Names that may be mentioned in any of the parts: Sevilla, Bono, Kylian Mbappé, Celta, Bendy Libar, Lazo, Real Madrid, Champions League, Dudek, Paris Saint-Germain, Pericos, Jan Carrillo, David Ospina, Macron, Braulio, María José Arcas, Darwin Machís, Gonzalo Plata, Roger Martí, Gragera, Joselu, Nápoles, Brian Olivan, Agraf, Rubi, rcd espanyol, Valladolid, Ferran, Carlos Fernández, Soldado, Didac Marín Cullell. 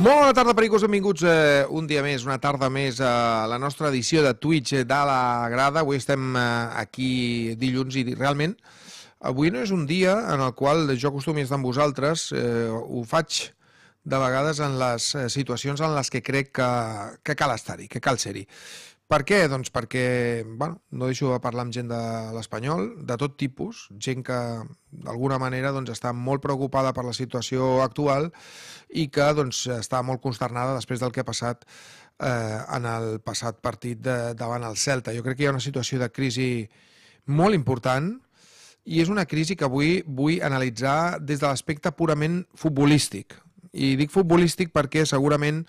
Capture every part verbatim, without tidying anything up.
Molt bona tarda, pericos, benvinguts un dia més, una tarda més a la nostra edició de Twitch de la Grada. Avui estem aquí dilluns i realment avui no és un dia en el qual jo acostumi a estar amb vosaltres. Ho faig de vegades en les situacions en les que crec que cal estar-hi, que cal ser-hi. Per què? Doncs perquè no deixo de parlar amb gent de l'Espanyol, de tot tipus, gent que d'alguna manera està molt preocupada per la situació actual i que està molt consternada després del que ha passat en el passat partit davant el Celta. Jo crec que hi ha una situació de crisi molt important i és una crisi que avui vull analitzar des de l'aspecte purament futbolístic. I dic futbolístic perquè segurament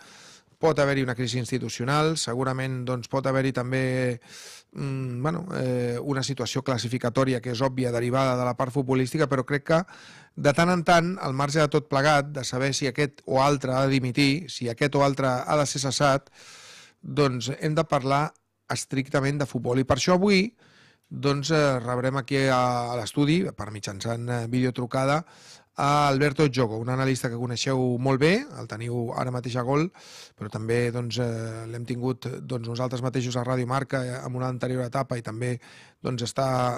pot haver-hi una crisi institucional, segurament pot haver-hi també una situació classificatòria que és òbvia, derivada de la part futbolística, però crec que de tant en tant, al marge de tot plegat, de saber si aquest o altre ha de dimitir, si aquest o altre ha de ser cessat, doncs hem de parlar estrictament de futbol. I per això avui rebrem aquí a l'estudi, per mitjançant videotrucada, a Alberto Edjogo, un analista que coneixeu molt bé, el teniu ara mateix a Gol, però també l'hem tingut nosaltres mateixos a Ràdio Marca en una anterior etapa i també està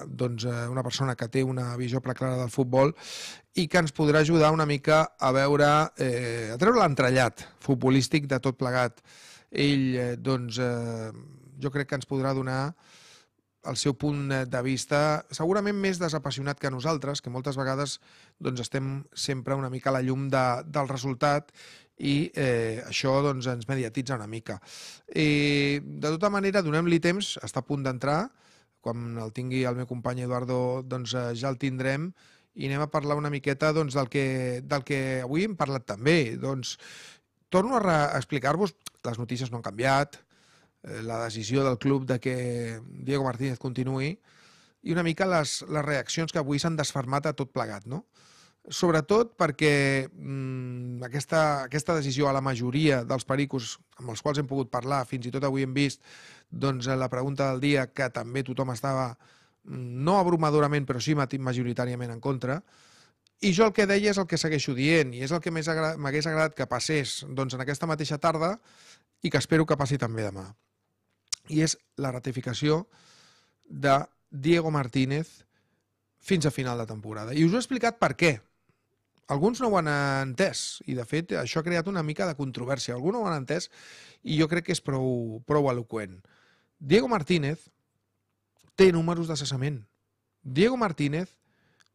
una persona que té una visió preclara del futbol i que ens podrà ajudar una mica a veure, a treure l'entrellat futbolístic de tot plegat. Ell, doncs, jo crec que ens podrà donar el seu punt de vista, segurament més desapassionat que nosaltres, que moltes vegades estem sempre una mica a la llum del resultat i això ens mediatitza una mica. De tota manera, donem-li temps, està a punt d'entrar, quan el tingui el meu company Eduardo ja el tindrem, i anem a parlar una miqueta del que avui hem parlat també. Torno a explicar-vos, les notícies no han canviat, la decisió del club de que Diego Martínez continuï i una mica les reaccions que avui s'han desfermat a tot plegat, no? Sobretot perquè aquesta decisió a la majoria dels pericos amb els quals hem pogut parlar, fins i tot avui hem vist la pregunta del dia que també tothom estava no abrumadorament però sí majoritàriament en contra, i jo el que deia és el que segueixo dient i és el que m'hagués agradat que passés en aquesta mateixa tarda i que espero que passi també demà. I és la ratificació de Diego Martínez fins a final de temporada. I us ho he explicat per què. Alguns no ho han entès, i de fet això ha creat una mica de controvèrsia. Alguns no ho han entès i jo crec que és prou eloqüent. Diego Martínez té números de cessament. Diego Martínez,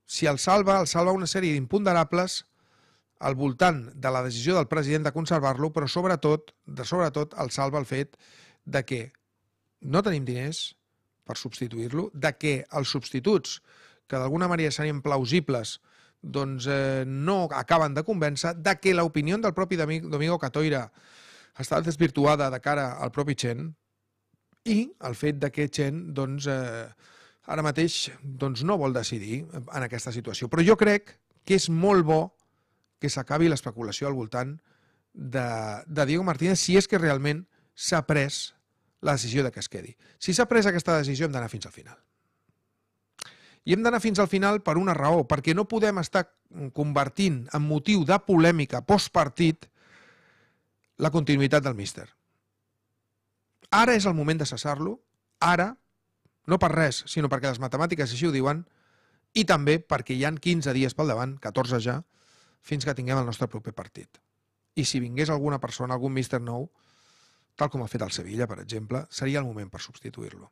si el salva, el salva una sèrie d'imponderables al voltant de la decisió del president de conservar-lo, però sobretot el salva el fet de que no tenim diners per substituir-lo, de que els substituts, que d'alguna manera serien plausibles, doncs no acaben de convèncer, de que l'opinió del propi Domingo Catoira ha estat desvirtuada de cara al propi Chen, i el fet de que Chen ara mateix no vol decidir en aquesta situació. Però jo crec que és molt bo que s'acabi l'especulació al voltant de Diego Martínez si és que realment s'ha pres la decisió que es quedi. Si s'ha pres aquesta decisió hem d'anar fins al final. I hem d'anar fins al final per una raó, perquè no podem estar convertint en motiu de polèmica postpartit la continuïtat del míster. Ara és el moment de cessar-lo, ara, no per res, sinó perquè les matemàtiques així ho diuen, i també perquè hi ha quinze dies pel davant, catorze ja, fins que tinguem el nostre proper partit. I si vingués alguna persona, algun míster nou, tal com ha fet el Sevilla, per exemple, seria el moment per substituir-lo.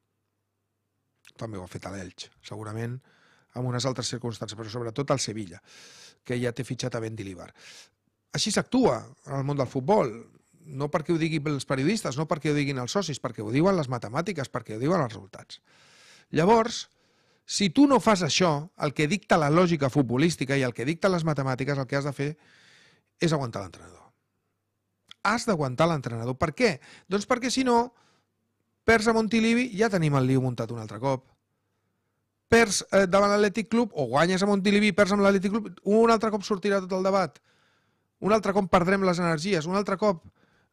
També ho ha fet l'Elx, segurament amb unes altres circumstàncies, però sobretot el Sevilla, que ja té fitxat a Bendy Libar. Així s'actua en el món del futbol, no perquè ho diguin els periodistes, no perquè ho diguin els socis, perquè ho diuen les matemàtiques, perquè ho diuen els resultats. Llavors, si tu no fas això, el que dicta la lògica futbolística i el que dicta les matemàtiques, el que has de fer és aguantar l'entrenador. Has d'aguantar l'entrenador. Per què? Doncs perquè si no, perds a Montilivi, ja tenim el lío muntat un altre cop. Perds davant l'Atlètic Club o guanyes a Montilivi i perds amb l'Atlètic Club, un altre cop sortirà tot el debat. Un altre cop perdrem les energies, un altre cop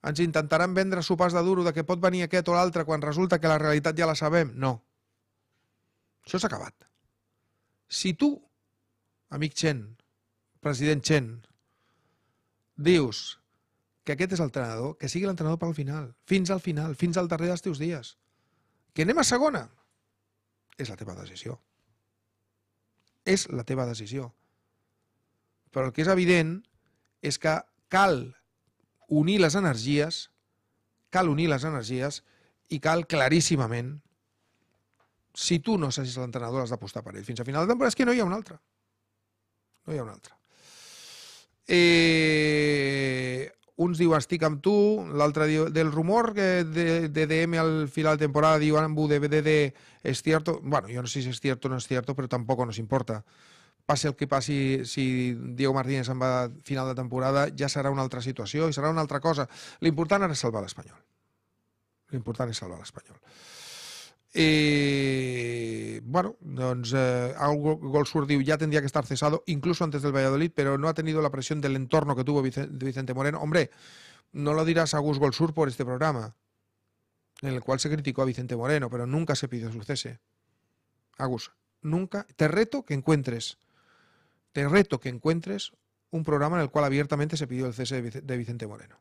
ens intentaran vendre sopars de duro que pot venir aquest o l'altre quan resulta que la realitat ja la sabem. No. Això s'ha acabat. Si tu, amic Chen, president Chen, dius que aquest és l'entrenador, que sigui l'entrenador pel final, fins al final, fins al darrer dels teus dies. Que anem a segona? És la teva decisió. És la teva decisió. Però el que és evident és que cal unir les energies, cal unir les energies i cal claríssimament, si tu no saps l'entrenador, has d'apostar per ell. Fins a final de temporada és que no hi ha un altre. No hi ha un altre. Eh... Uns diu estic amb tu, l'altre diu del rumor que de, de D M al final de temporada diu Anbu de B D D es cierto. Bueno, yo no sé si es cierto o no es cierto, pero tampoco nos importa. Pase el que passi, si Diego Martínez se'n va al final de temporada, ja serà una altra situació i serà una altra cosa. L'important ara és salvar l'Espanyol. L'important és salvar l'Espanyol. Eh, bueno, doncs eh, Golsur diu, ya tendría que estar cesado incluso antes del Valladolid, pero no ha tenido la presión del entorno que tuvo Vicente Moreno. Hombre, no lo dirás a Gus Golsur por este programa, en el cual se criticó a Vicente Moreno, pero nunca se pidió su cese. Agus, nunca, te reto que encuentres, te reto que encuentres un programa en el cual abiertamente se pidió el cese de Vicente Moreno.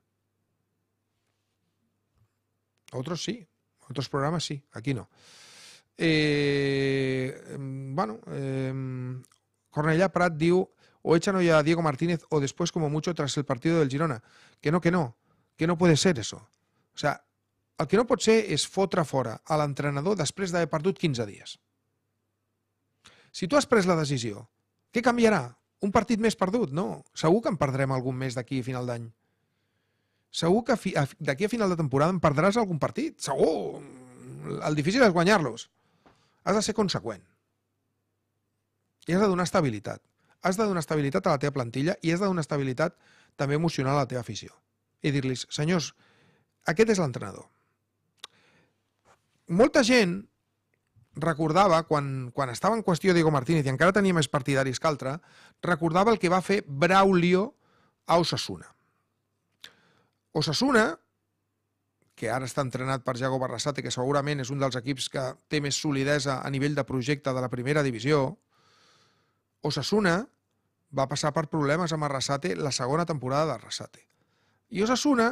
Otros sí. Otros programas sí, aquí no. Eh, bueno, eh, Cornellà Prat diu, o echan hoy a Diego Martínez o después como mucho tras el partido del Girona. Que no, que no, que no puede ser eso. O sea, el que no pot ser és fotre fora a l'entrenador després d'haver perdut quinze dies. Si tu has pres la decisió, què canviarà? Un partit més perdut? No, segur que en perdrem algun més d'aquí a final d'any. Segur que d'aquí a final de temporada en perdràs algun partit, segur. El difícil és guanyar-los. Has de ser conseqüent. I has de donar estabilitat. Has de donar estabilitat a la teva plantilla i has de donar estabilitat també emocional a la teva afició. I dir-li, senyors, aquest és l'entrenador. Molta gent recordava, quan, quan estava en qüestió Diego Martínez i encara tenia més partidaris que altre, recordava el que va fer Braulio a Osasuna. Osasuna, que ara està entrenat per Iago Barrasate, que segurament és un dels equips que té més solidesa a nivell de projecte de la primera divisió, Osasuna va passar per problemes amb Arrasate la segona temporada d'Arrasate. I Osasuna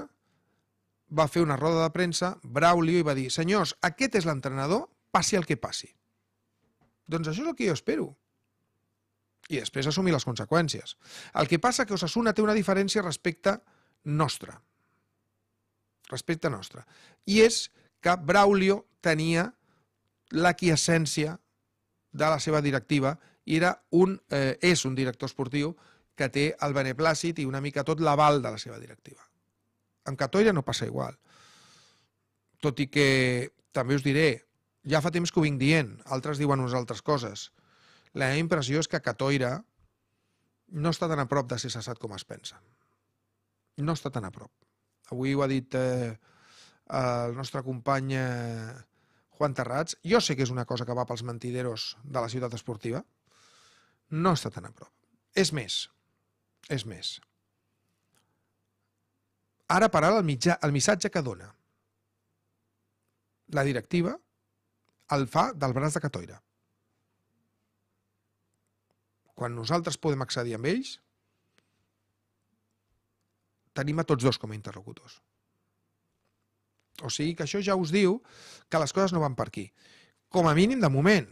va fer una roda de premsa, Braulio, i va dir, senyors, aquest és l'entrenador, passi el que passi. Doncs això és el que jo espero. I després assumir les conseqüències. El que passa que Osasuna té una diferència respecte nostra. respecte nostre, i és que Braulio tenia l'aquiescència de la seva directiva i era un, eh, és un director esportiu que té el beneplàcit i una mica tot l'aval de la seva directiva. Amb Catoira no passa igual, tot i que també us diré, ja fa temps que ho vinc dient, altres diuen unes altres coses, la meva impressió és que Catoira no està tan a prop de ser cessat com es pensa. No està tan a prop. Avui ho ha dit eh, el nostre company eh, Juan Terrats. Jo sé que és una cosa que va pels mentideros de la ciutat esportiva. No està tan a prop. És més, és més. Ara per ara el, mitjà, el missatge que dona la directiva el fa del braç de Catoira. Quan nosaltres podem accedir amb ells, tenim a tots dos com a interlocutors. O sigui que això ja us diu que les coses no van per aquí. Com a mínim de moment,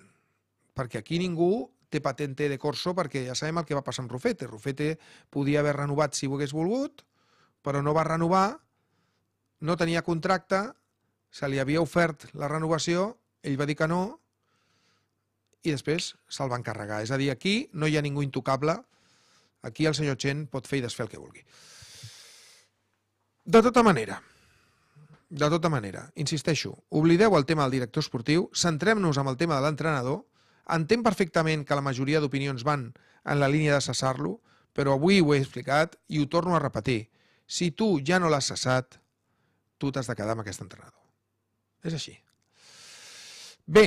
perquè aquí ningú té patente de corso, perquè ja sabem el que va passar amb Rufete. Rufete podia haver renovat si ho hagués volgut, però no va renovar, no tenia contracte, se li havia ofert la renovació, ell va dir que no, i després se'l va encarregar. És a dir, aquí no hi ha ningú intocable, aquí el senyor Chen pot fer i desfer el que vulgui. De tota manera, de tota manera, insisteixo, oblideu el tema del director esportiu, centrem-nos en el tema de l'entrenador, entenc perfectament que la majoria d'opinions van en la línia de cessar-lo, però avui ho he explicat i ho torno a repetir. Si tu ja no l'has cessat, tu t'has de quedar amb aquest entrenador. És així. Bé,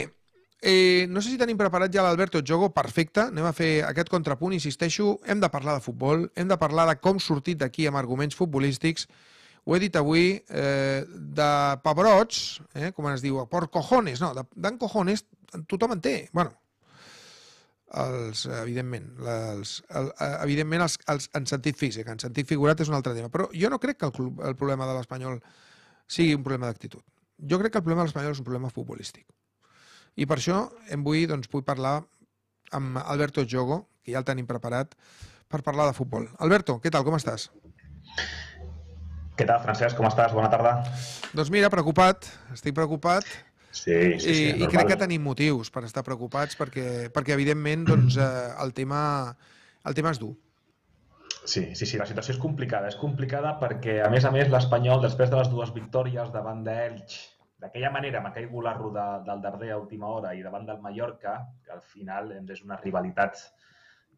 eh, no sé si tenim preparat ja l'Alberto Edjogo, perfecte, anem a fer aquest contrapunt, insisteixo, hem de parlar de futbol, hem de parlar de com sortir d'aquí amb arguments futbolístics. Ho he dit avui, eh, de pebrots, eh, com es diu, por cojones, no, d'en cojones tothom en té. Bueno, els, evidentment, els, el, evidentment els, els, en sentit fix, eh, que en sentit figurat és un altre tema. Però jo no crec que el, club, el problema de l'Espanyol sigui un problema d'actitud. Jo crec que el problema de l'Espanyol és un problema futbolístic. I per això em vull, doncs, vull parlar amb Alberto Edjogo, que ja el tenim preparat, per parlar de futbol. Alberto, què tal, com estàs? Què tal, Francesc, com estàs? Bona tarda. Doncs mira, preocupat, estic preocupat. Sí, sí, sí, I, I crec que tenim motius per estar preocupats perquè, perquè evidentment, doncs, eh, el, tema, el tema és dur. Sí, sí, sí, la situació és complicada. És complicada perquè, a més a més, l'Espanyol, després de les dues victòries davant d'Elx, d'aquella manera m'ha caigut la ruda del Darder a última hora i davant del Mallorca, que al final és una rivalitat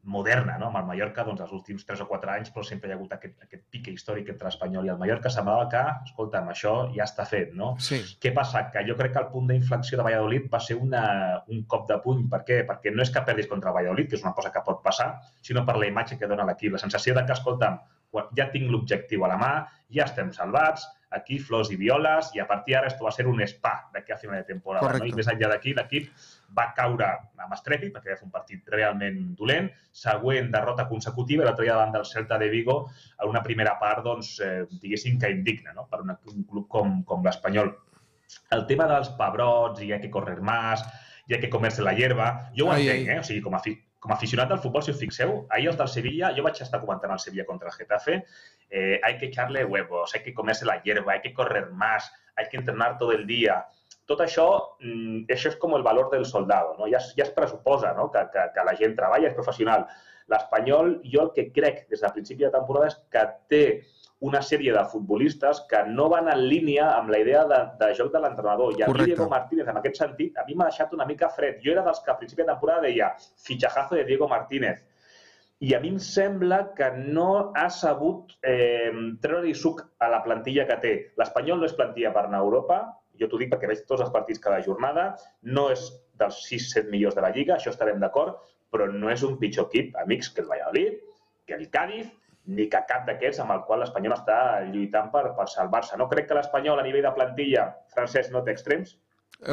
moderna, no? Amb el Mallorca, doncs, els últims tres o quatre anys, però sempre hi ha hagut aquest, aquest pique històric entre l'Espanyol i el Mallorca. Semblava que, escolta'm, això ja està fet, no? Sí. Què passa? Que jo crec que el punt d'inflexió de Valladolid va ser una, un cop de puny. Per què? Perquè no és que perdis contra el Valladolid, que és una cosa que pot passar, sinó per la imatge que dona l'equip. La sensació de que, escolta'm, ja tinc l'objectiu a la mà, ja estem salvats, aquí flors i violes, i a partir d'ara esto va ser un spa d'aquí a final de temporada. Correcte. No? I més enllà d'aquí, l'equip va caure amb estrèpit, perquè va fer un partit realment dolent, següent derrota consecutiva, l'altre dia davant del Celta de Vigo, en una primera part, doncs, eh, diguéssim que indigna, no? Per un, un club com, com l'Espanyol. El tema dels pebrots, i hi ha que correr más, hi ha que comerse la hierba, jo ho ai, entenc, ai. Eh? O sigui, com a fi... Com a aficionat del futbol, si us fixeu, ahir els del Sevilla, jo vaig estar comentant el Sevilla contra el Getafe, eh, hay que echarle huevos, hay que comerse la hierba, hay que correr más, hay que entrenar todo el día. Tot això, això és com el valor del soldado, no? Ja, ja es pressuposa, no? que, que, que la gent treballa, és professional. L'Espanyol, jo el que crec des del principi de temporada és que té una sèrie de futbolistes que no van en línia amb la idea de, de joc de l'entrenador. I a mi, Diego Martínez, en aquest sentit, a mi m'ha deixat una mica fred. Jo era dels que a principi de temporada deia fitxajazo de Diego Martínez. I a mi em sembla que no ha sabut eh, treure-hi suc a la plantilla que té. L'Espanyol no és plantilla per anar a Europa. Jo t'ho dic perquè veig tots els partits cada jornada. No és dels sis set millors de la Lliga, això estarem d'acord, però no és un pitjor equip, amics, que el Valladolid, que el Cádiz, ni que cap d'aquests amb el qual l'Espanyol està lluitant per, per salvar-se. No crec que l'Espanyol, a nivell de plantilla, Francesc, no té extrems,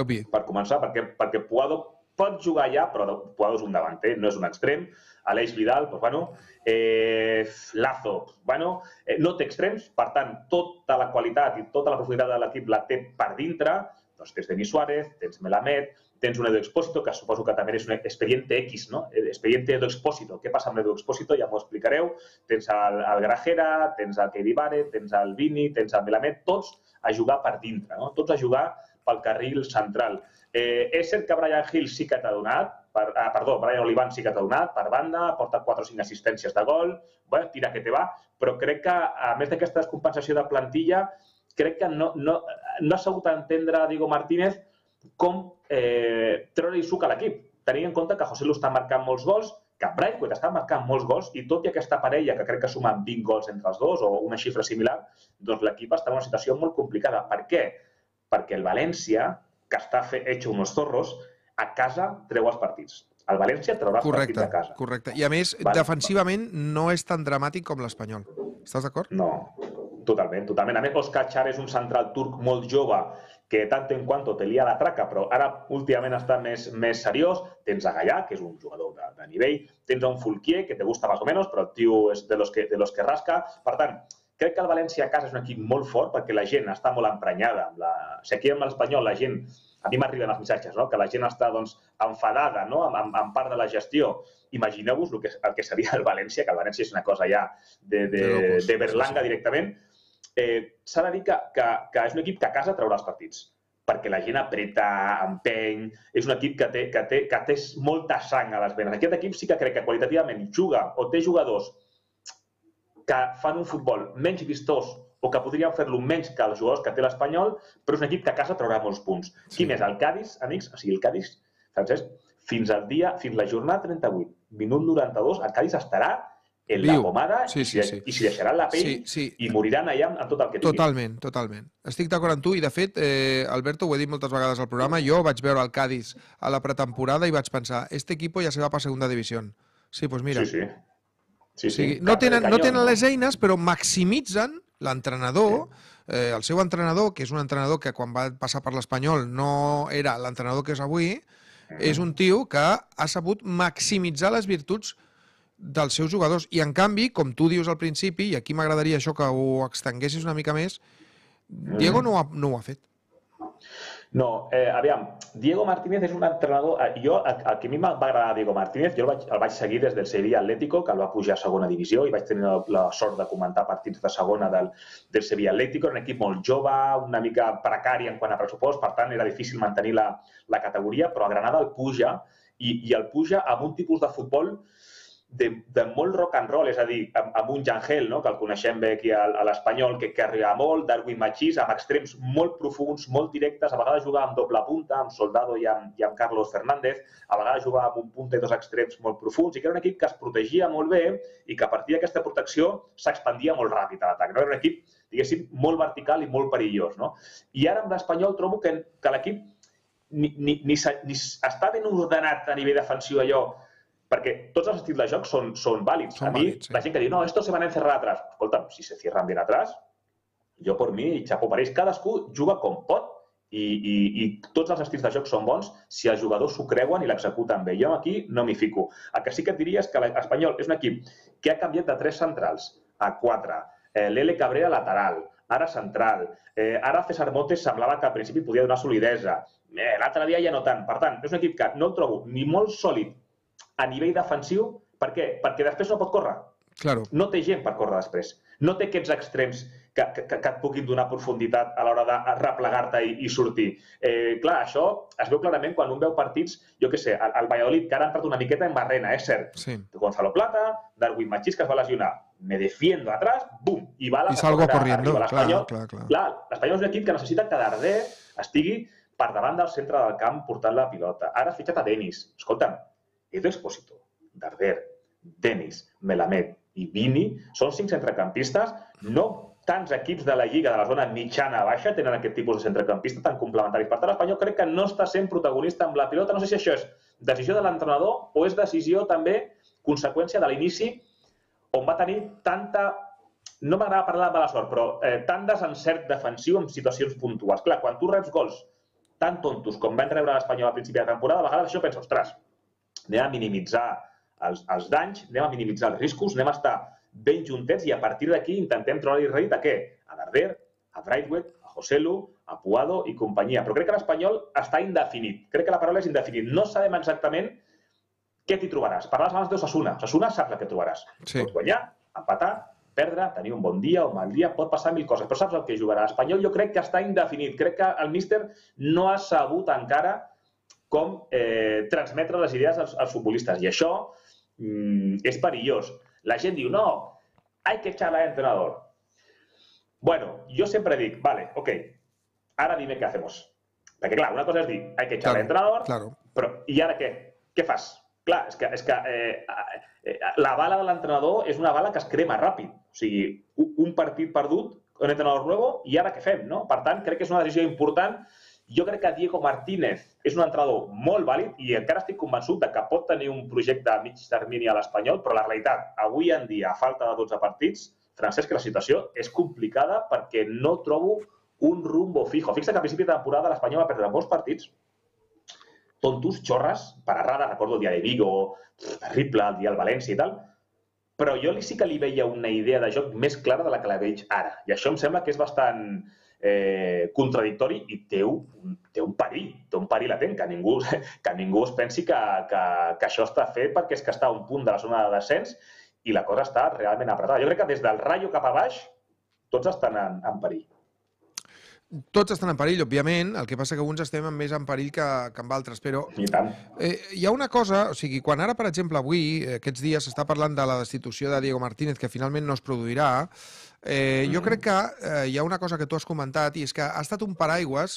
obvi. Per començar, perquè, perquè Poguado pot jugar ja, però Poguado és un davanter, no és un extrem. Aleix Vidal, doncs, bueno, eh, Lazo, bueno, eh, no té extrems, per tant, tota la qualitat i tota la profunditat de l'equip la té per dintre. Doncs tens Denis Suárez, tens Melamed, tens un Edu Expósito, que suposo que també és un expediente X, no? Expediente Edu Expósito. Què passa amb l'Edu Expósito? Ja m'ho explicareu. Tens el, el Gragera, tens el Libar, tens el Vini, tens el Melamed, tots a jugar per dintre, no? Tots a jugar pel carril central. Eh, és cert que Brian Hill sí que t'ha donat, per, ah, perdó, Brian Olivan sí que t'ha donat, per banda, porta quatre o cinc assistències de gol, bueno, tira que te va, però crec que, a més d'aquesta descompensació de plantilla, crec que no, no, no ha sabut entendre Diego Martínez com eh, treure-hi suc a l'equip. Tenint en compte que Joselu està marcant molts gols, que Braulio està marcant molts gols, i tot i aquesta parella, que crec que suma vint gols entre els dos o una xifra similar, doncs l'equip està en una situació molt complicada. Per què? Perquè el València, que està hecho unos zorros, a casa treu els partits. El València traurà els partits de casa. Correcte. I a més, vale, defensivament no és tan dramàtic com l'Espanyol. Estàs d'acord? No. Totalment, totalment. A més, Oscar Char és un central turc molt jove que tant en quanto te lia la traca, però ara últimament està més, més seriós. Tens a Gallà, que és un jugador de, de nivell. Tens a un Fulquier, que te gusta més o menys, però el tio és de los que, de los que rasca. Per tant, crec que el València a casa és un equip molt fort perquè la gent està molt emprenyada. Amb la... Si aquí amb l'Espanyol la gent... A mi m'arriben els missatges, no? Que la gent està, doncs, enfadada, no? en, en, en part de la gestió. Imagineu-vos el que, el que seria el València, que el València és una cosa ja de, de, de Berlanga directament. Eh, s'ha de dir que, que, que és un equip que a casa traurà els partits, perquè la gent apreta, empeny, és un equip que té, que té, que té molta sang a les venes. Aquest equip sí que crec que qualitativament juga o té jugadors que fan un futbol menys vistós o que podrien fer-lo menys que els jugadors que té l'Espanyol, però és un equip que a casa traurà molts punts. Sí. Quin és? El Cádiz, amics? O sigui, el Cádiz, Francesc, fins al dia, fins la jornada trenta-vuit, minut noranta-dos, el Cádiz estarà en la pomada, sí, sí, sí. I s'hi deixaran la pell, sí, sí. I moriran allà amb tot el que tinguin. Totalment, totalment. Estic d'acord amb tu i, de fet, eh, Alberto, ho he dit moltes vegades al programa, jo vaig veure el Cádiz a la pretemporada i vaig pensar, este equipo ja se va per segunda división. Sí, doncs mira. Sí, sí. Sí, sí. O sigui, no, tenen, no tenen les eines, però maximitzen l'entrenador, eh, el seu entrenador, que és un entrenador que quan va passar per l'Espanyol no era l'entrenador que és avui, és un tio que ha sabut maximitzar les virtuts dels seus jugadors. I, en canvi, com tu dius al principi, i aquí m'agradaria això que ho extenguessis una mica més, Diego no ho ha, no ho ha fet. No, eh, aviam, Diego Martínez és un entrenador... Jo, el, el que a mi va agradar Diego Martínez, jo el vaig, el vaig seguir des del Sevilla Atlético, que el va pujar a segona divisió, i vaig tenir la, la sort de comentar partits de segona del, del Sevilla Atlético, un equip molt jove, una mica precari en quant a pressupost, per tant, era difícil mantenir la, la categoria, però a Granada el puja, i, i el puja amb un tipus de futbol De, de molt rock and roll, és a dir, amb, amb un Jangel, no?, que el coneixem bé aquí a, a l'Espanyol, que, que arriba molt, Darwin Machís, amb extrems molt profuns, molt directes, a vegades jugava amb doble punta, amb Soldado i amb, i amb Carlos Fernández, a vegades jugava amb un punta i dos extrems molt profuns, i que era un equip que es protegia molt bé i que a partir d'aquesta protecció s'expandia molt ràpid a l'atac. No? Era un equip, diguéssim, molt vertical i molt perillós. No? I ara amb l'Espanyol trobo que, que l'equip ni, ni, ni, ni està ben ordenat a nivell defensiu allò, perquè tots els estils de joc són, són vàlids. Són a mi, vàlids, sí. La gent que diu, no, estos se van a encerrar atrás. Escolta'm, si se cierran bien atrás, jo per mi, xapó per ells, cadascú juga com pot i, i, i tots els estils de joc són bons si els jugadors s'ho creuen i l'executen bé. Jo aquí no m'hi fico. El que sí que et diria és que l'Espanyol és un equip que ha canviat de tres centrals a quatre. L'L Cabrera lateral, ara central. Eh, ara César Montes semblava que al principi podia donar solidesa. Eh, L'altre dia ja no tant. Per tant, és un equip que no el trobo ni molt sòlid a nivell defensiu. Per què? Perquè després no pot córrer. Claro. No té gent per córrer després. No té aquests extrems que, que, que et puguin donar profunditat a l'hora de replegar-te i, i sortir. Eh, clar, això es veu clarament quan un veu partits, jo què sé, el, el Valladolid, que ara ha entrat una miqueta en barrena, és cert. Sí. Gonzalo Plata, Darwin Machís, que es va lesionar. Me defiendo atrás, bum, i va la... I salgo corriendo, clar, clar, clar. Clar, l'Espanyol és un equip que necessita que Darder estigui per davant del centre del camp portant la pilota. Ara has fitxat a Denis. Escolta'm, Edu Expósito, Darder, Denis, Melamed i Vini són cinc centrecampistes. No tants equips de la Lliga de la zona mitjana-baixa tenen aquest tipus de centrecampista tan complementaris. Per tant, l'Espanyol crec que no està sent protagonista amb la pilota. No sé si això és decisió de l'entrenador o és decisió també conseqüència de l'inici on va tenir tanta... No m'agrada parlar de mala sort, però eh, tant desencert defensiu en situacions puntuals. Clar, quan tu reps gols tan tontos com van rebre l'Espanyol al principi de temporada, a vegades això pensa, ostres, anem a minimitzar els, els danys, anem a minimitzar els riscos, anem a estar ben juntets i a partir d'aquí intentem trobar-hi rèdit a què? A Darder, a Braithwaite, a Joselu, a Poguado i companyia. Però crec que l'Espanyol està indefinit. Crec que la paraula és indefinit. No sabem exactament què t'hi trobaràs. Parlaves abans d'Osasuna. Osasuna saps el que trobaràs. Sí. Pots guanyar, empatar, perdre, tenir un bon dia o un mal dia, pot passar mil coses, però saps el que jugarà. L'Espanyol jo crec que està indefinit. Crec que el míster no ha sabut encara com eh, transmetre les idees als, als futbolistes. I això mm, és perillós. La gent diu, no, hay que echar al entrenador. Bueno, jo sempre dic, vale, ok, ara dime què hacemos. Perquè, clar, una cosa és dir, hay que echar al entrenador, claro. Però i ara què? Què fas? Clar, és que, és que eh, la bala de l'entrenador és una bala que es crema ràpid. O sigui, un partit perdut, un entrenador nou, i ara què fem, no? Per tant, crec que és una decisió important. Jo crec que Diego Martínez és un entrenador molt vàlid i encara estic convençut que pot tenir un projecte a mig termini a l'Espanyol, però la realitat, avui en dia, a falta de dotze partits, Francesc, la situació és complicada perquè no trobo un rumbo fijo. Fixa't que a principi de temporada l'Espanyol va perdre molts partits tontos, xorres, per errada, recordo el dia de Vigo, terrible, el dia del València i tal, però jo sí que li veia una idea de joc més clara de la que la veig ara. I això em sembla que és bastant... Eh, contradictori i té un, té un perill, té un perill latent, que ningú, que ningú es pensi que, que, que això està fet perquè és que està a un punt de la zona de descens i la cosa està realment apretada. Jo crec que des del Rayo cap a baix tots estan en, en perill. Tots estan en perill, òbviament, el que passa que uns estem més en perill que, que amb altres, però eh, hi ha una cosa, o sigui, quan ara, per exemple, avui, aquests dies s'està parlant de la destitució de Diego Martínez, que finalment no es produirà, Eh, jo crec que eh, hi ha una cosa que tu has comentat i és que ha estat un paraigües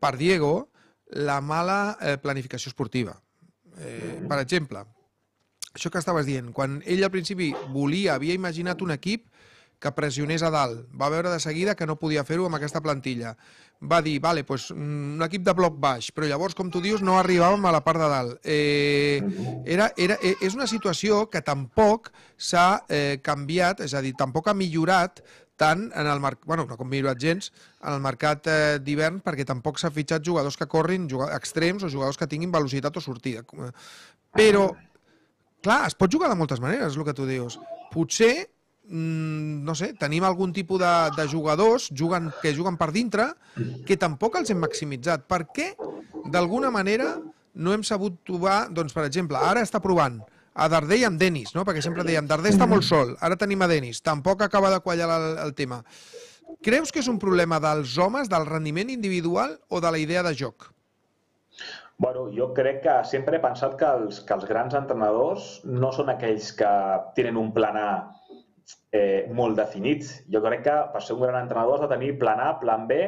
per Diego la mala eh, planificació esportiva. Eh, per exemple, això que estaves dient, quan ell al principi volia, havia imaginat un equip que pressionés a dalt, va veure de seguida que no podia fer-ho amb aquesta plantilla. Va dir, vale, pues, un equip de bloc baix, però llavors, com tu dius, no arribàvem a la part de dalt. Eh, era, era, és una situació que tampoc s'ha eh, canviat, és a dir, tampoc ha millorat tant en el mercat, bueno, no ha millorat gens en el mercat d'hivern, perquè tampoc s'ha fitxat jugadors que corrin, extrems o jugadors que tinguin velocitat o sortida. Però, clar, es pot jugar de moltes maneres, és el que tu dius. Potser, no sé, tenim algun tipus de jugadors que juguen per dintre que tampoc els hem maximitzat. Per què, d'alguna manera, no hem sabut trobar, doncs, per exemple, ara està provant a Darder i amb Denis, no? Perquè sempre dèiem, Darder està molt sol, ara tenim a Denis, tampoc acaba de quallar el tema. Creus que és un problema dels homes, del rendiment individual o de la idea de joc? Bueno, jo crec que sempre he pensat que els grans entrenadors no són aquells que tenen un plan A molt definit. Jo crec que per ser un gran entrenador has de tenir plan A, plan B,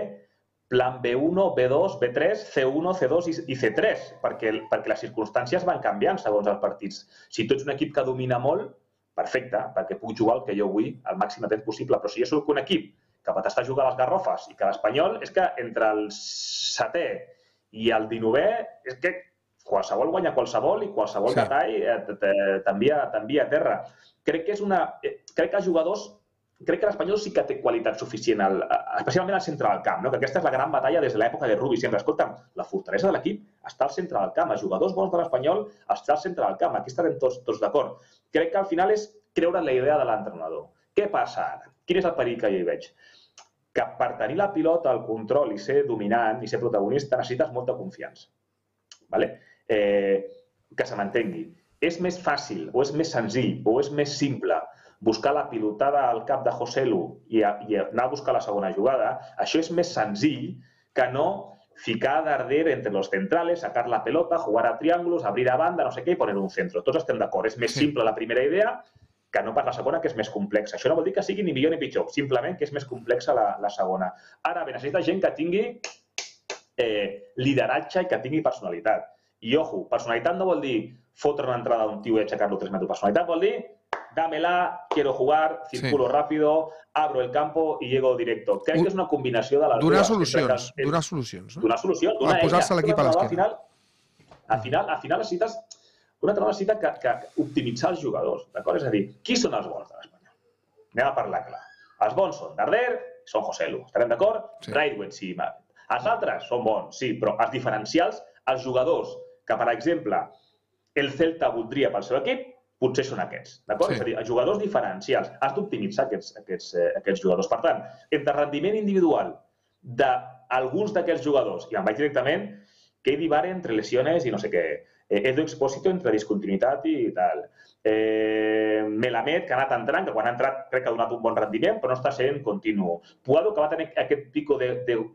plan B uno, B dos, B tres, C uno, C dos i C tres, perquè les circumstàncies van canviant segons els partits. Si tu ets un equip que domina molt, perfecte, perquè puc jugar el que jo vull al màxim de temps possible, però si jo soc un equip que va tastar jugar a les garrofes i que l'Espanyol és que entre el setè i el dinovè és que qualsevol guanya qualsevol i qualsevol detall t'envia a terra. Crec que els jugadors... Crec que l'Espanyol sí que té qualitat suficient, especialment al centre del camp, que aquesta és la gran batalla des de l'època de Rubi. Sempre, escolta'm, la fortalesa de l'equip està al centre del camp, els jugadors bons de l'Espanyol està al centre del camp, aquí estarem tots d'acord. Crec que al final és creure la idea de l'entrenador. Què passa ara? Quin és el perill que jo hi veig? Que per tenir la pilota, el control i ser dominant i ser protagonista necessites molta confiança, que se m'entengui. És més fàcil o és més senzill o és més simple buscar la pilotada al cap de Joselu i anar a buscar la segona jugada, això és més senzill que no ficar a Darder entre los centrales, sacar la pelota, jugar a triángulos, abrir a banda, no sé què, i poner un centro. Tots estem d'acord. És més simple la primera idea que no per la segona, que és més complexa. Això no vol dir que sigui ni millor ni pitjor, simplement que és més complexa la segona. Ara bé, necessita gent que tingui lideratge i que tingui personalitat. I, ojo, personalitat no vol dir fotre una entrada a un tio i aixecar-lo tres metres. Personalitat vol dir dámela, quiero jugar, circulo rápido, abro el campo i llego directo. Crec que és una combinació de les dues. Donar solucions, donar solucions. Donar solucions, donar eina. Posar-se l'equip a l'esquerra. Al final necessites, un entrenador necessita optimitzar els jugadors, d'acord? És a dir, qui són els bons de l'Espanyol? Anem a parlar clar. Els bons són Darder, són Joselu, estarem d'acord? Braulio, sí. Els altres són bons, sí, però els diferencials, els jugadors que, per exemple, el Celta voldria pel seu equip, potser són aquests, d'acord? És a dir, els jugadors diferencials. Has d'optimitzar aquests jugadors. Per tant, entre rendiment individual d'alguns d'aquests jugadors, i em vaig directament, que hi varen entre lesiones i no sé què, Edu Expósito entre discontinuïtat i tal, Melamed, que ha anat entrant, que quan ha entrat crec que ha donat un bon rendiment, però no està sent continu. Poguado, que va tenir aquest pico de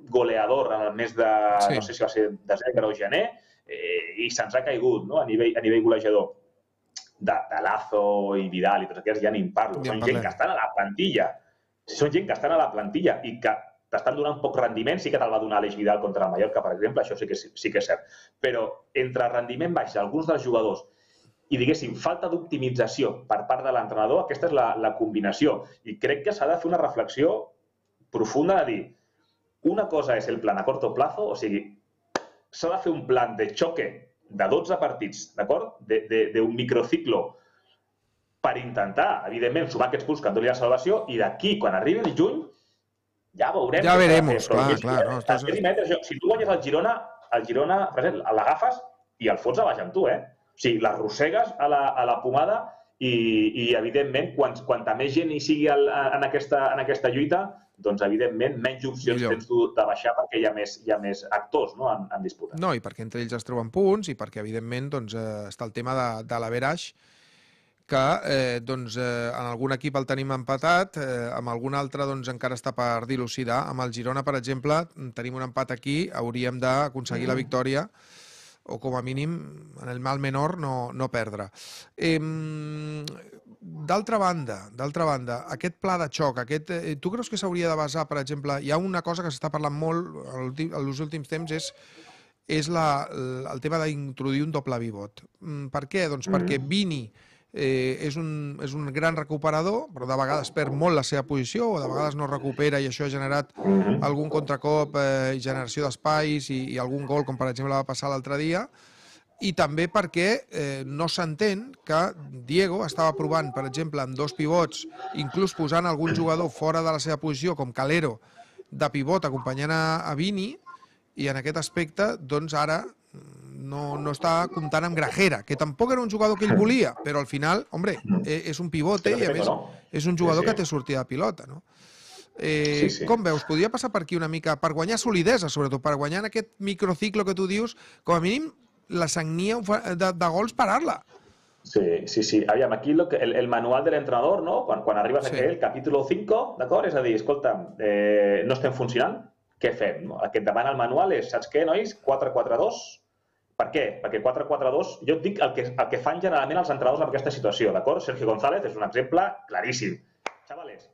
goleador en el mes de, no sé si va ser desembre o gener, i se'ns ha caigut a nivell golejador. De Lazo i Vidal i tots aquests ja n'hi parlo. Són gent que estan a la plantilla. Són gent que estan a la plantilla i que t'estan donant poc rendiment. Sí que te'l va donar l'Eix Vidal contra el Mallorca, per exemple. Això sí que és cert. Però entre el rendiment baix d'alguns dels jugadors i, diguéssim, falta d'optimització per part de l'entrenador, aquesta és la combinació. I crec que s'ha de fer una reflexió profunda de dir una cosa és el plan a corto plazo, o sigui, s'ha de fer un plan de xoque de dotze partits, d'acord? D'un microciclo per intentar, evidentment, sumar aquests punts que et doni la salvació i d'aquí, quan arribi el juny, ja veurem... Ja veurem, clar, clar. Si tu guanyes el Girona, el Girona, per exemple, l'agafes i el fots a baix amb tu, eh? O sigui, l'arrossegues a la pomada i, evidentment, quanta més gent hi sigui en aquesta lluita, doncs, evidentment, menys opcions tens de baixar perquè hi ha més actors en disputa. No, i perquè entre ells es troben punts i perquè, evidentment, està el tema de l'averaix, que en algun equip el tenim empatat, amb algun altre encara està per dilucidar. Amb el Girona, per exemple, tenim un empat aquí, hauríem d'aconseguir la victòria o, com a mínim, en el mal menor no perdre. D'altra banda, d'altra banda, aquest pla de xoc, aquest, tu creus que s'hauria de basar, per exemple, hi ha una cosa que s'està parlant molt en els últims temps, és el tema d'introduir un doble pivot. Per què? Doncs perquè Vini és un gran recuperador, però de vegades perd molt la seva posició, o de vegades no recupera, i això ha generat algun contracop, generació d'espais i algun gol, com per exemple va passar l'altre dia. i també perquè no s'entén que Diego estava provant, per exemple, amb dos pivots, inclús posant algun jugador fora de la seva posició, com Calero, de pivot, acompanyant a Vini, i en aquest aspecte, doncs ara no està comptant amb Gragera, que tampoc era un jugador que ell volia, però al final, hombre, és un pivote i a més és un jugador que té sortida de pilota, no? Com veus, podria passar per aquí una mica, per guanyar solidesa, sobretot, per guanyar en aquest microciclo que tu dius, com a mínim, la sagnia de gols parar-la. Sí, sí, sí. Aviam, aquí el manual de l'entrenador, no? Quan arribes a aquell capítol cinco, d'acord? És a dir, escolta, no estem funcionant, què fem? El que et demana el manual és, saps què, nois? quatre quatre dos. Per què? Perquè quatre quatre dos, jo et dic el que fan generalment els entrenadors en aquesta situació, d'acord? Sergio González és un exemple claríssim. Xavales,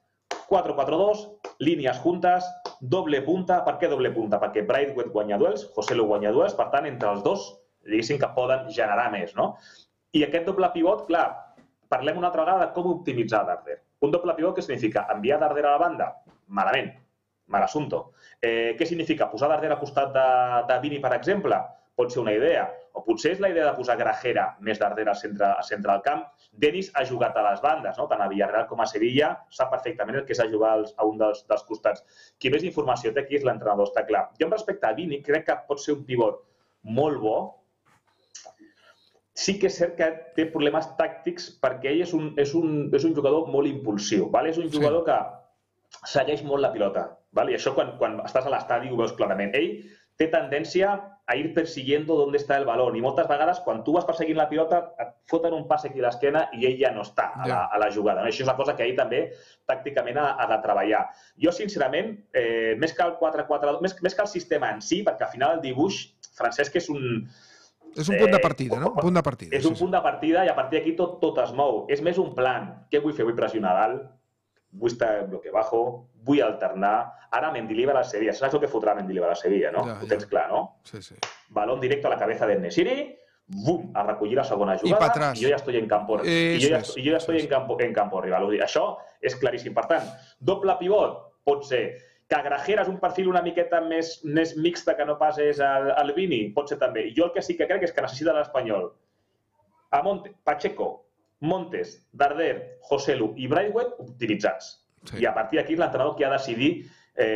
quatre quatre dos, línies juntes, doble punta. Per què doble punta? Perquè Braithwaite guanya duels, Joselu guanya duels, per tant, entre els dos, diguéssim que poden generar més, no? I aquest doble pivot, clar, parlem una altra vegada com optimitzar Darder. Un doble pivot, què significa? Enviar Darder a la banda? Malament, mal assumpto. Què significa? Posar Darder al costat de Vini, per exemple? Pot ser una idea. O potser és la idea de posar Gragera més Darder al centre del camp. Denis ha jugat a les bandes, tant a Villarreal com a Sevilla. Sap perfectament el que és a jugar a un dels costats. Qui més informació té aquí és l'entrenador, està clar. Jo, respecte a Vini, crec que pot ser un pivot molt bo. Sí que és cert que té problemes tàctics perquè ell és un jugador molt impulsiu. És un jugador que segueix molt la pilota. I això quan estàs a l'estadi ho veus clarament. Ell té tendència a ir persiguiendo on està el balón. I moltes vegades quan tu vas perseguint la pilota et foten un pas aquí a l'esquena i ell ja no està a la jugada. Això és una cosa que ell també tàcticament ha de treballar. Jo, sincerament, més que el sistema en si, perquè al final el dibuix, Francesc, és un... És un punt de partida, no? És un punt de partida i a partir d'aquí tot es mou. És més un plan. Què vull fer? Vull pressionar dalt, vull estar en bloque bajo, vull alternar. Ara Bendy Libar a la Sevilla. Saps el que fotrà Bendy Libar a la Sevilla, no? Ho tens clar, no? Sí, sí. Balón directo a la cabeza de Nesiri, bum, a recollir la segona jugada i jo ja estic en campo rival. Això és claríssim. Per tant, doble pivot pot ser... Que Gragera és un perfil una miqueta més mixta que no pas és el Vini, pot ser també. Jo el que sí que crec és que necessita l'Espanyol. A Pacheco, Montes, Darder, Joselu i Braithwaite optimitzats. I a partir d'aquí l'entrenador que ha de decidir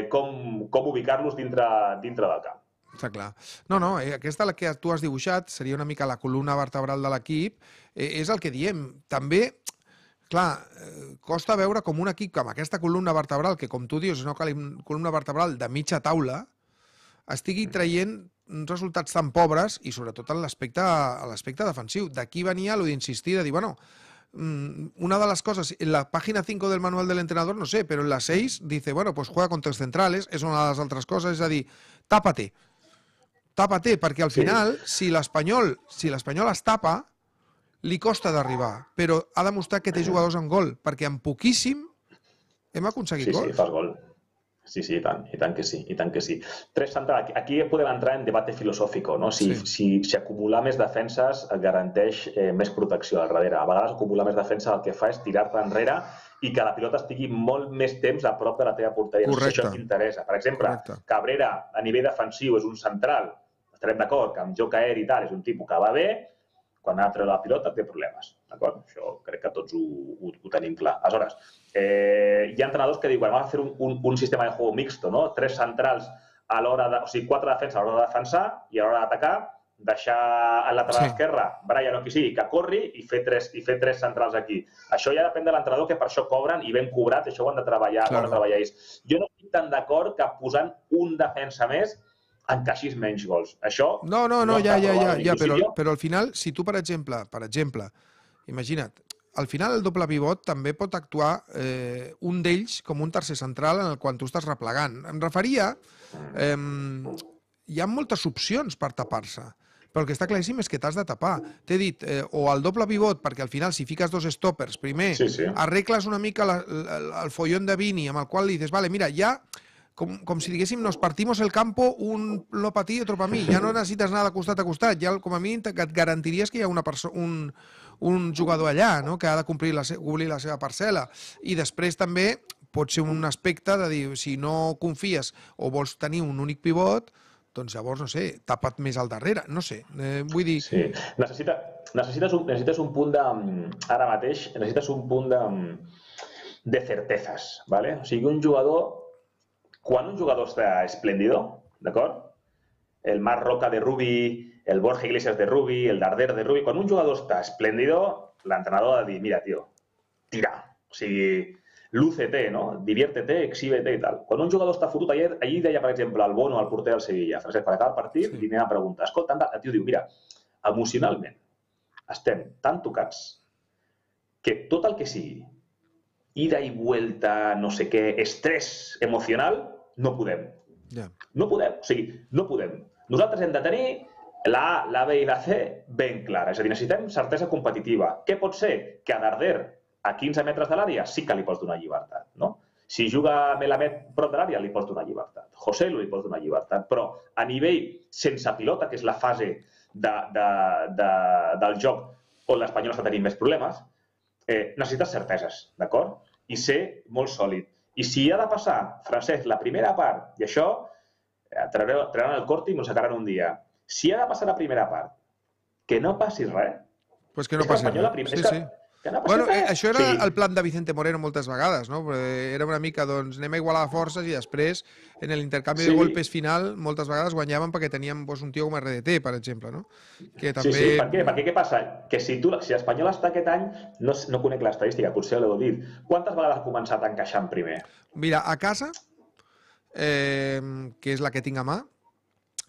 com ubicar-los dintre del camp. Està clar. No, no, aquesta que tu has dibuixat seria una mica la columna vertebral de l'equip. És el que diem. També... Clar, costa veure com un equip que amb aquesta columna vertebral, que com tu dius és una columna vertebral de mitja taula, estigui traient resultats tan pobres i sobretot en l'aspecte defensiu. D'aquí venia allò d'insistir, de dir, bueno, una de les coses, en la pàgina cinco del manual de l'entrenador, no sé, però en la seis dice, bueno, pues juega con tres centrales, és una de les altres coses, és a dir, tàpate, tàpate, perquè al final, si l'Espanyol es tapa, li costa d'arribar, però ha demostrat que té jugadors en gol, perquè en poquíssim hem aconseguit gols. Sí, sí, fas gol. Sí, sí, i tant que sí, i tant que sí. Tres centrals. Aquí podem entrar en debat filosòfic, no? Si acumular més defenses garanteix més protecció al darrere. A vegades acumular més defensa el que fa és tirar-te enrere i que la pilota estigui molt més temps a prop de la teva porteria. Això t'interessa. Per exemple, Cabrera, a nivell defensiu, és un central. Estarem d'acord que amb joc aeri i tal és un tipus que va bé, quan ha tret la pilota té problemes, d'acord? Això crec que tots ho tenim clar. Aleshores, hi ha entrenadors que diuen, vamos a fer un sistema de juego mixto, no? Tres centrals a l'hora de... O sigui, quatre defenses a l'hora de defensar i a l'hora d'atacar, deixar a la lateral esquerra, Brian o qui sigui, que corri i fer tres centrals aquí. Això ja depèn de l'entrenador, que per això cobren i ben cobrat, això ho han de treballar ells. Jo no estic tan d'acord que posant un defensa més encaixis menys gols. Això... No, no, no, ja, ja, ja, però al final, si tu, per exemple, per exemple, imagina't, al final el doble pivot també pot actuar un d'ells com un tercer central en el qual tu estàs replegant. Em referia... Hi ha moltes opcions per tapar-se, però el que està claríssim és que t'has de tapar. T'he dit, o el doble pivot, perquè al final si fiques dos stoppers, primer arregles una mica el follón de Vini, amb el qual li dices, vale, mira, ja... com si diguéssim, nos partimos el campo, un lo pa ti i otro pa mi. Ja no necessites anar de costat a costat. Ja, com a mínim, et garantiries que hi ha un jugador allà, que ha de complir la seva parcel·la. I després també pot ser un aspecte de dir, si no confies o vols tenir un únic pivot, doncs llavors, no sé, tapa't més al darrere, no sé, eh, vull dir... Sí, necessita, necessites, un, necessites un punt de... Ara mateix necessites un punt de, de certeses, ¿vale? O sigui, un jugador... Quan un jugador està espléndido, d'acord? El Mar Roca de Rubi, el Borja Iglesias de Rubi, el Darder de Rubi... Quan un jugador està espléndido, l'entrenador ha de dir, mira, tio, tira, o sigui... Lúcete, ¿no? Diviértete, exhíbete y tal. Cuando un jugador está furut, ayer, allí de allá, por ejemplo, al Bono, al portero del Sevilla, Francesc, para cada partido, sí. Dinera pregunta. Escolta, anda, el tío diu, mira, emocionalment estem tan tocats que tot el que sigui, ida i vuelta, no sé què, estrès emocional, no podem. Yeah. No podem, o sigui, no podem. Nosaltres hem de tenir la A, la B i la C ben clara. És a dir, necessitem certesa competitiva. Què pot ser? Que a Darder, a quinze metres de l'àrea, sí que li pots donar llibertat, no? Si juga a Melamed prop de l'àrea, li pots donar llibertat. Joselu li pots donar llibertat. Però a nivell sense pilota, que és la fase de, de, de, del joc on l'Espanyol està tenint més problemes, eh, necessites certeses, d'acord? I ser molt sòlid. I si ha de passar, Francesc, la primera part, i això, eh, trauran el corte i m'ho sacaran un dia, si ha de passar la primera part, que no passi res... Pues que no passi res, sí, sí. No bueno, eh, això era sí. El plan de Vicente Moreno moltes vegades, no? Era una mica, doncs, anem a igualar forces i després, en l'intercanvi sí. De golpes final, moltes vegades guanyaven perquè teníem pues, un tio com R D T, per exemple, no? Que també... Sí, sí, per què? Perquè què passa? Que si tu, si l'Espanyol està aquest any, no, no conec l'estadística, potser l'heu dit. Quantes vegades ha començat a encaixar en primer? Mira, a casa, eh, que és la que tinc a mà,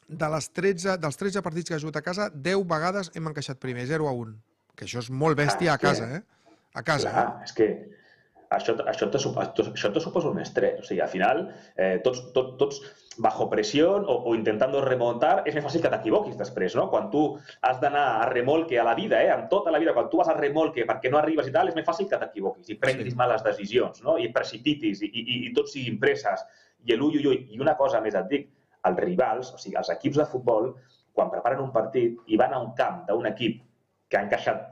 de les tretze, dels tretze partits que he jugat a casa, deu vegades hem encaixat primer, zero a un. Que això és molt bèstia ah, a casa, eh? A casa. Clar, eh? És que això, això te suposa un estrès. O sigui, al final, eh, tots, tots, tots bajo presión o, o intentando remontar, és més fàcil que t'equivoquis després, no? Quan tu has d'anar a remolque a la vida, eh? En tota la vida, quan tu vas a remolque perquè no arribes i tal, és més fàcil que t'equivoquis i prenguis sí. Males decisions, no? I precipitis i, i, i tot siguin presses. I l'ull, ull, ull. I una cosa més et dic, els rivals, o sigui, els equips de futbol, quan preparen un partit i van a un camp d'un equip que ha encaixat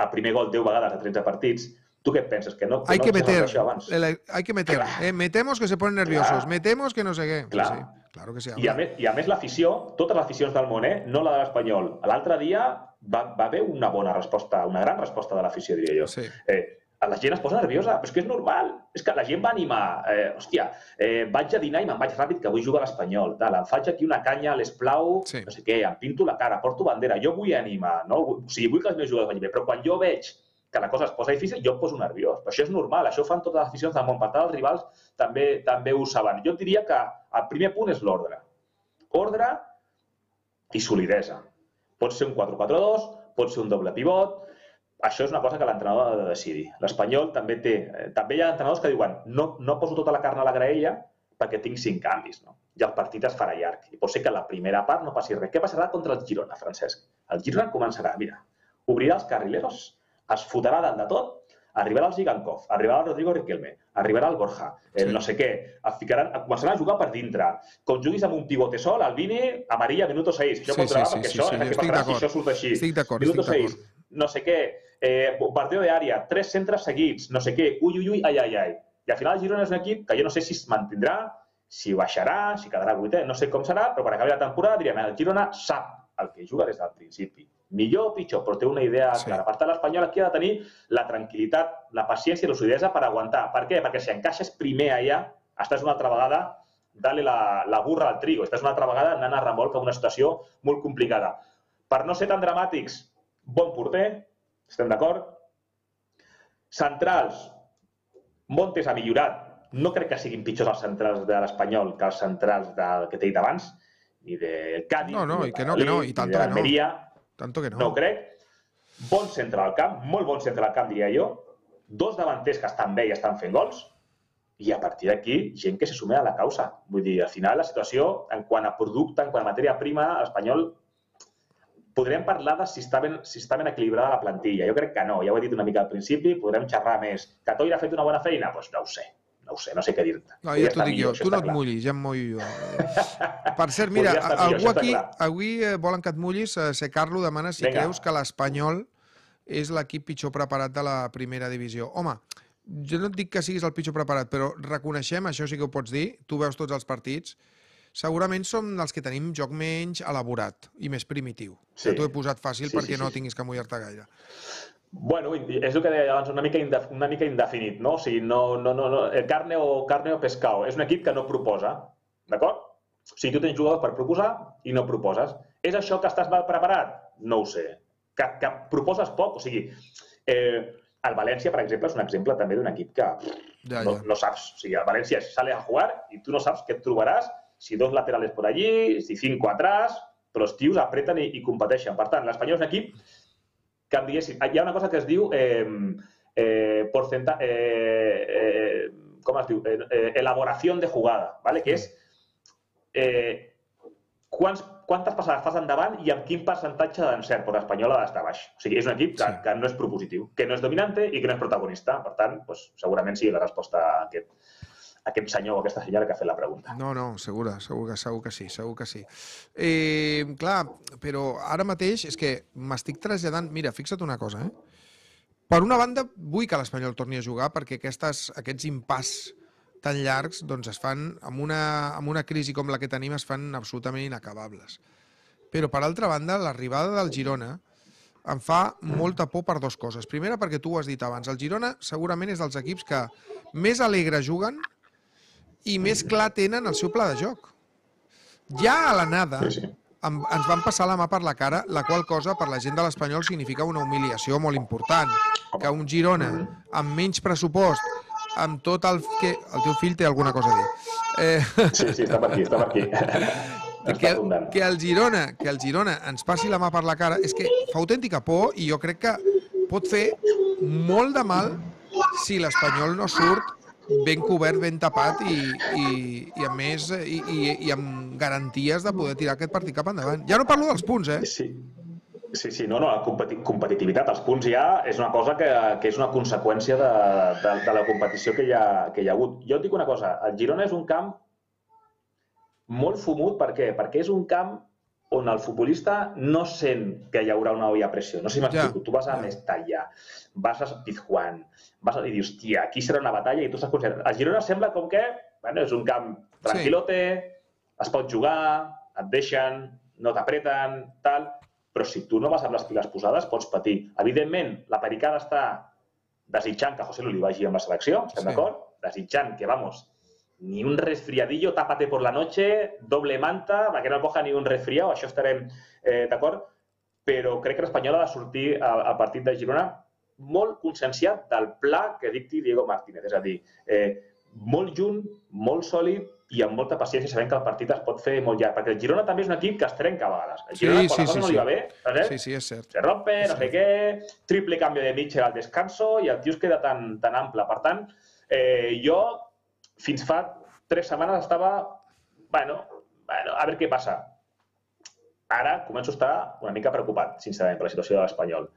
a primer gol deu vegades a tretze partits, tu què penses? Que no, que hay, no que meter, el, hay que meter, claro. eh, metemos que se ponen nerviosos, claro. Metemos que no sé què. Claro. Sí, claro que sí, I, a més, I a més l'afició, totes les aficions del món, eh, no la de l'Espanyol. L'altre dia va, va haver una bona resposta, una gran resposta de l'afició, diria jo. Sí. Eh, la gent es posa nerviosa, però és que és normal. És que la gent va animar. Eh, hòstia, eh, vaig a dinar i me'n vaig ràpid que vull jugar a l'Espanyol. Em faig aquí una canya, l'esplau, sí. No sé què, em pinto la cara, porto bandera. Jo vull animar, no? O sigui, vull que els meus jugadors vagin bé. Però quan jo veig que la cosa es posa difícil, jo em poso nerviós. Però això és normal, això ho fan totes les aficions del món. Per tant, els rivals també, també ho saben. Jo diria que el primer punt és l'ordre. Ordre i solidesa. Pot ser un quatre quatre dos, pot ser un doble pivot. Això és una cosa que l'entrenador ha de decidir. L'Espanyol també té... També hi ha entrenadors que diuen no, no poso tota la carn a la graella perquè tinc cinc canvis, no? I el partit es farà llarg. I pot ser que la primera part no passi res. Què passarà contra el Girona, Francesc? El Girona començarà, mira, obrirà els carrileros, es fotrà dalt de tot, arribarà el Zigankov, arribarà el Rodrigo Riquelme, arribarà el Borja, el sí. No sé què, ficaran, començaran a jugar per dintre. Com juguis amb un pivote sol, el Vini, amarilla, minuto seis. Això sí, controlarà sí, sí, perquè sí, això, sí, sí, sí, paràs, això surt així. Estic d'acord, estic d'acord. No sé què, eh, bombardeo de àrea, tres centres seguits, no sé què, ui, ui, ui, ai, ai, ai. I al final el Girona és un equip que jo no sé si es mantindrà, si baixarà, si quedarà vuitè, no sé com serà, però quan acabi la temporada diríem el Girona sap el que juga des del principi. Millor o pitjor, però té una idea sí. Clara. Per tant, l'Espanyol aquí ha de tenir la tranquil·litat, la paciència i la solidesa per aguantar. Per què? Perquè si encaixes primer allà, estàs una altra vegada dale la, la burra al trigo, estàs una altra vegada anant a remolc a una situació molt complicada. Per no ser tan dramàtics, bon porter, estem d'acord? Centrals, Montes ha millorat. No crec que siguin pitjors els centrals de l'Espanyol que els centrals del que t'he dit abans, ni del Cádiz, no, no, ni de Valladolid, ni de l'Almeria. Tanto que no. No crec. Bon centre al camp, molt bon centre al camp, diria jo. Dos davanters que estan bé i estan fent gols. I a partir d'aquí, gent que se sume a la causa. Vull dir, al final, la situació, en quant a producte, en quant a matèria prima, l'Espanyol... Podrem parlar de si està, ben, si està ben equilibrada la plantilla. Jo crec que no, ja ho he dit una mica al principi, podrem xerrar més. Que Catoira ha fet una bona feina? Doncs no ho sé, no ho sé, no sé què dir-te. No, ja t'ho dic jo, tu no et mullis, ja em mullo jo. Per cert, mira, algú aquí, avui volen que et mullis, se Carlo demana si creus que l'Espanyol és l'equip pitjor preparat de la primera divisió. Home, jo no et dic que siguis el pitjor preparat, però reconeixem, això sí que ho pots dir, tu veus tots els partits, segurament som dels que tenim joc menys elaborat i més primitiu. Sí. T'ho he posat fàcil sí, perquè sí, sí. no tinguis que mullar-te gaire. Bueno, és el que deia abans, una mica, indef una mica indefinit, no? O sigui, no, no, no, no, carne o, carne o pescado. És un equip que no proposa, d'acord? O sigui, tu tens jugadors per proposar i no proposes. És això que estàs mal preparat? No ho sé. Que, que proposes poc, o sigui... Eh, el València, per exemple, és un exemple també d'un equip que ja, no, ja. no saps. O sigui, el València sale a jugar i tu no saps què et trobaràs, si dos laterales por allí, si cinco atrás, però els tios apreten i, i competeixen. Per tant, l'Espanyol és un equip que em diguessin... Hi ha una cosa que es diu... Eh, eh, porcenta, eh, eh, com es diu? Eh, eh, elaboración de jugada, ¿vale? Que és... Eh, quants, quantes passades fas endavant i amb quin percentatge d'encert, però l'Espanyol ha d'estar baix. O sigui, és un equip que, sí. que no és propositiu, que no és dominante i que no és protagonista. Per tant, doncs, segurament sigui la resposta a aquest, a aquest senyor o aquesta senyora que ha fet la pregunta. No, no, segura, segur que, segur que sí, segur que sí. Eh, clar, però ara mateix és que m'estic traslladant... Mira, fixa't una cosa, eh? Per una banda, vull que l'Espanyol torni a jugar perquè aquestes, aquests impàs tan llargs, doncs es fan, amb una, amb una crisi com la que tenim, es fan absolutament inacabables. Però, per altra banda, l'arribada del Girona em fa molta por per dues coses. Primera, perquè tu ho has dit abans, el Girona segurament és dels equips que més alegre juguen i més clar tenen el seu pla de joc. Ja a l'anada ens van passar la mà per la cara, la qual cosa per la gent de l'Espanyol significa una humiliació molt important. Que un Girona amb menys pressupost, amb tot el que... El teu fill té alguna cosa a dir. Eh... Sí, sí, està per aquí, està per aquí. Que, que, el Girona, que el Girona ens passi la mà per la cara és que fa autèntica por i jo crec que pot fer molt de mal si l'Espanyol no surt ben cobert, ben tapat i, i, i a més, i, i, i amb garanties de poder tirar aquest partit cap endavant. Ja no parlo dels punts, eh? Sí. Sí, sí, no, no, la competi competitivitat, els punts ja és una cosa que, que és una conseqüència de, de, de la competició que hi, ha, que hi ha hagut. Jo et dic una cosa, el Girona és un camp molt fumut, per què? Perquè és un camp on el futbolista no sent que hi haurà una olla a pressió. No sé si m'explico, ja. tu vas a Mestalla, vas a Pizjuán, vas a... i dius, hòstia, aquí serà una batalla i tu estàs conscient. El Girona sembla com que, bueno, és un camp tranquilote, sí. es pot jugar, et deixen, no t'apreten, tal... però si tu no vas amb les piles posades pots patir. Evidentment, la pericada està desitjant que Joselu li vagi amb la selecció, estem sí. d'acord? Desitjant que, vamos, ni un resfriadillo, tápate por la noche, doble manta, que no coja ni un resfriado, això estarem eh, d'acord? Però crec que l'Espanyol ha de sortir al, al partit de Girona molt conscienciat del pla que dicti Diego Martínez, és a dir, eh, molt junt, molt sòlid, i amb molta paciència sabent que el partit es pot fer molt llarg, perquè el Girona també és un equip que es trenca a vegades. El Girona, sí, quan sí, la cosa sí, no li va sí. bé, sí, sí, és cert. Se rompe, és no sé què, triple canvi de Mitchell al descanso i el tio es queda tan, tan ample. Per tant, eh, jo fins fa tres setmanes estava... Bueno, bueno, a veure què passa. Ara començo a estar una mica preocupat, sincerament, per la situació de l'Espanyol,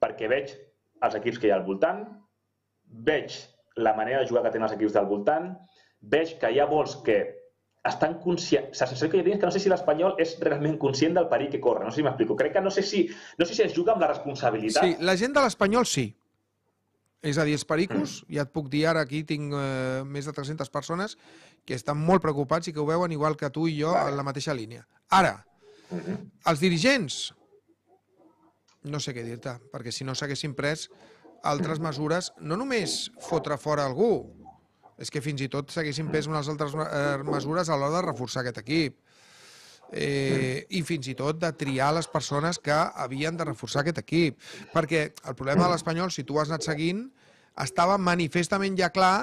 perquè veig els equips que hi ha al voltant, veig la manera de jugar que tenen els equips del voltant, veig que hi ha molts que estan conscients... La sensació que jo tinc que no sé si l'Espanyol és realment conscient del perill que corre. No sé si m'explico. Crec que no sé si, no sé si es juga amb la responsabilitat. Sí, la gent de l'Espanyol sí. És a dir, els pericos, mm. ja et puc dir ara, aquí tinc eh, més de tres-centes persones que estan molt preocupats i que ho veuen igual que tu i jo vale. en la mateixa línia. Ara, mm-hmm. els dirigents... No sé què dir-te, perquè si no s'haguessin pres altres mm. mesures, no només fotre fora algú, és que fins i tot s'haguessin pres unes altres mesures a l'hora de reforçar aquest equip. Eh, I fins i tot de triar les persones que havien de reforçar aquest equip. Perquè el problema de l'Espanyol, si tu ho has anat seguint, estava manifestament ja clar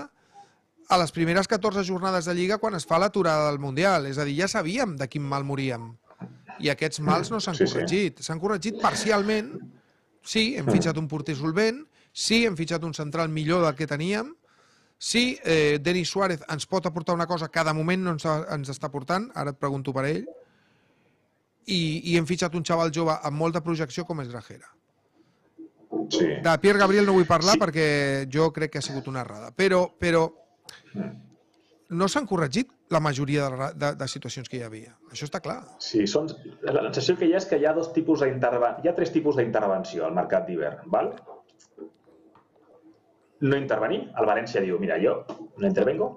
a les primeres catorze jornades de Lliga quan es fa l'aturada del Mundial. És a dir, ja sabíem de quin mal moríem. I aquests mals no s'han corregit. S'han corregit parcialment. Sí, hem fitxat un porter solvent. Sí, hem fitxat un central millor del que teníem. Sí, eh, Denis Suárez ens pot aportar una cosa que de moment no ens, ens està portant, ara et pregunto per ell, i, i hem fitxat un xaval jove amb molta projecció com és Gragera. Sí. De Pierre Gabriel no vull parlar sí. perquè jo crec que ha sigut una errada, però, però no s'han corregit la majoria de, de, de situacions que hi havia. Això està clar. Sí, són... la sensació que hi ha és que hi ha dos tipus d'intervenció, hi ha tres tipus d'intervenció al mercat d'hivern, val? No intervenir, el València diu, mira, jo no intervengo,